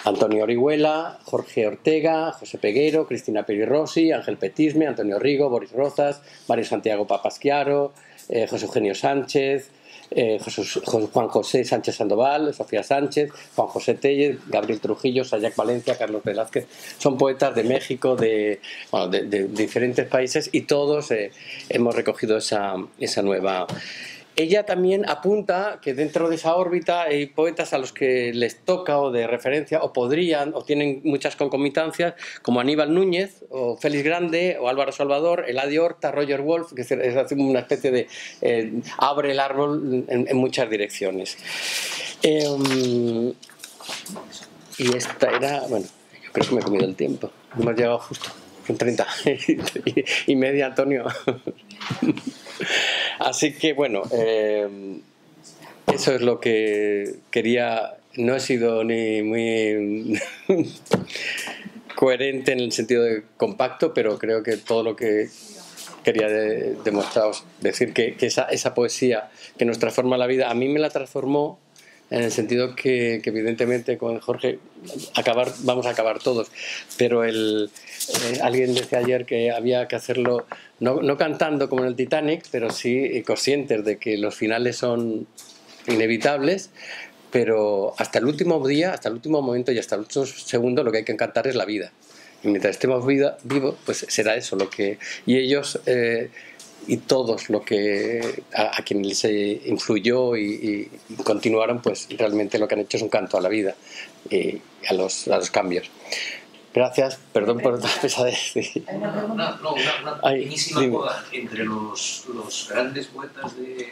Antonio Orihuela, Jorge Ortega, José Peguero, Cristina Perirossi, Ángel Petisme, Antonio Rigo, Boris Rozas, Mario Santiago Papasquiaro, eh, José Eugenio Sánchez, Eh, Jesús, Juan José Sánchez Sandoval, Sofía Sánchez, Juan José Tellez, Gabriel Trujillo, Sayac Valencia, Carlos Velázquez. Son poetas de México, de, bueno, de, de diferentes países, y todos eh, hemos recogido esa, esa nueva. Ella también apunta que dentro de esa órbita hay poetas a los que les toca o de referencia o podrían o tienen muchas concomitancias, como Aníbal Núñez o Félix Grande o Álvaro Salvador, Eladio Horta, Roger Wolf, que es una especie de eh, abre el árbol en, en muchas direcciones. Eh, y esta era, bueno, yo creo que me he comido el tiempo, no me ha llegado justo, son treinta y media, Antonio. Así que bueno, eh, eso es lo que quería. No he sido ni muy coherente en el sentido de compacto, pero creo que todo lo que quería de, demostraros, decir que, que esa, esa poesía que nos transforma la vida, a mí me la transformó en el sentido que, que evidentemente con Jorge acabar, vamos a acabar todos, pero el, eh, alguien decía ayer que había que hacerlo no, no cantando como en el Titanic, pero sí conscientes de que los finales son inevitables, pero hasta el último día, hasta el último momento y hasta el último segundo lo que hay que cantar es la vida, y mientras estemos vida, vivos, pues será eso lo que, y ellos eh, y todos los que a, a quienes se influyó y, y continuaron, pues realmente lo que han hecho es un canto a la vida y a los, a los cambios. Gracias, perdón por la pesadez. Una, una, no, una, una pequeñísima boda entre los, los grandes poetas de,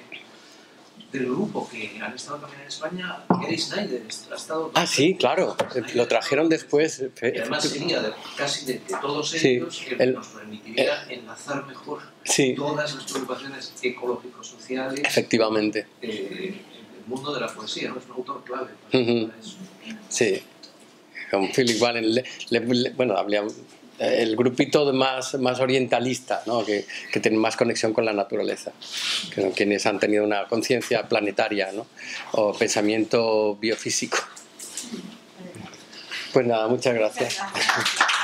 del grupo que han estado también en España. Gary Snyder ha estado... Ah, sí, claro, Snyder, lo trajeron después. Y además sería de, casi de, de todos ellos, sí, que el, nos permitiría el, enlazar mejor, sí, todas las preocupaciones ecológico-sociales. Efectivamente. Eh, el mundo de la poesía, ¿no? Es un autor clave para, uh-huh, para eso. Sí. Con Philip Wallen, le, le, le, bueno, el grupito más, más orientalista, ¿no? que, que tiene más conexión con la naturaleza, que son quienes han tenido una conciencia planetaria, ¿no? O pensamiento biofísico. Pues nada, muchas gracias.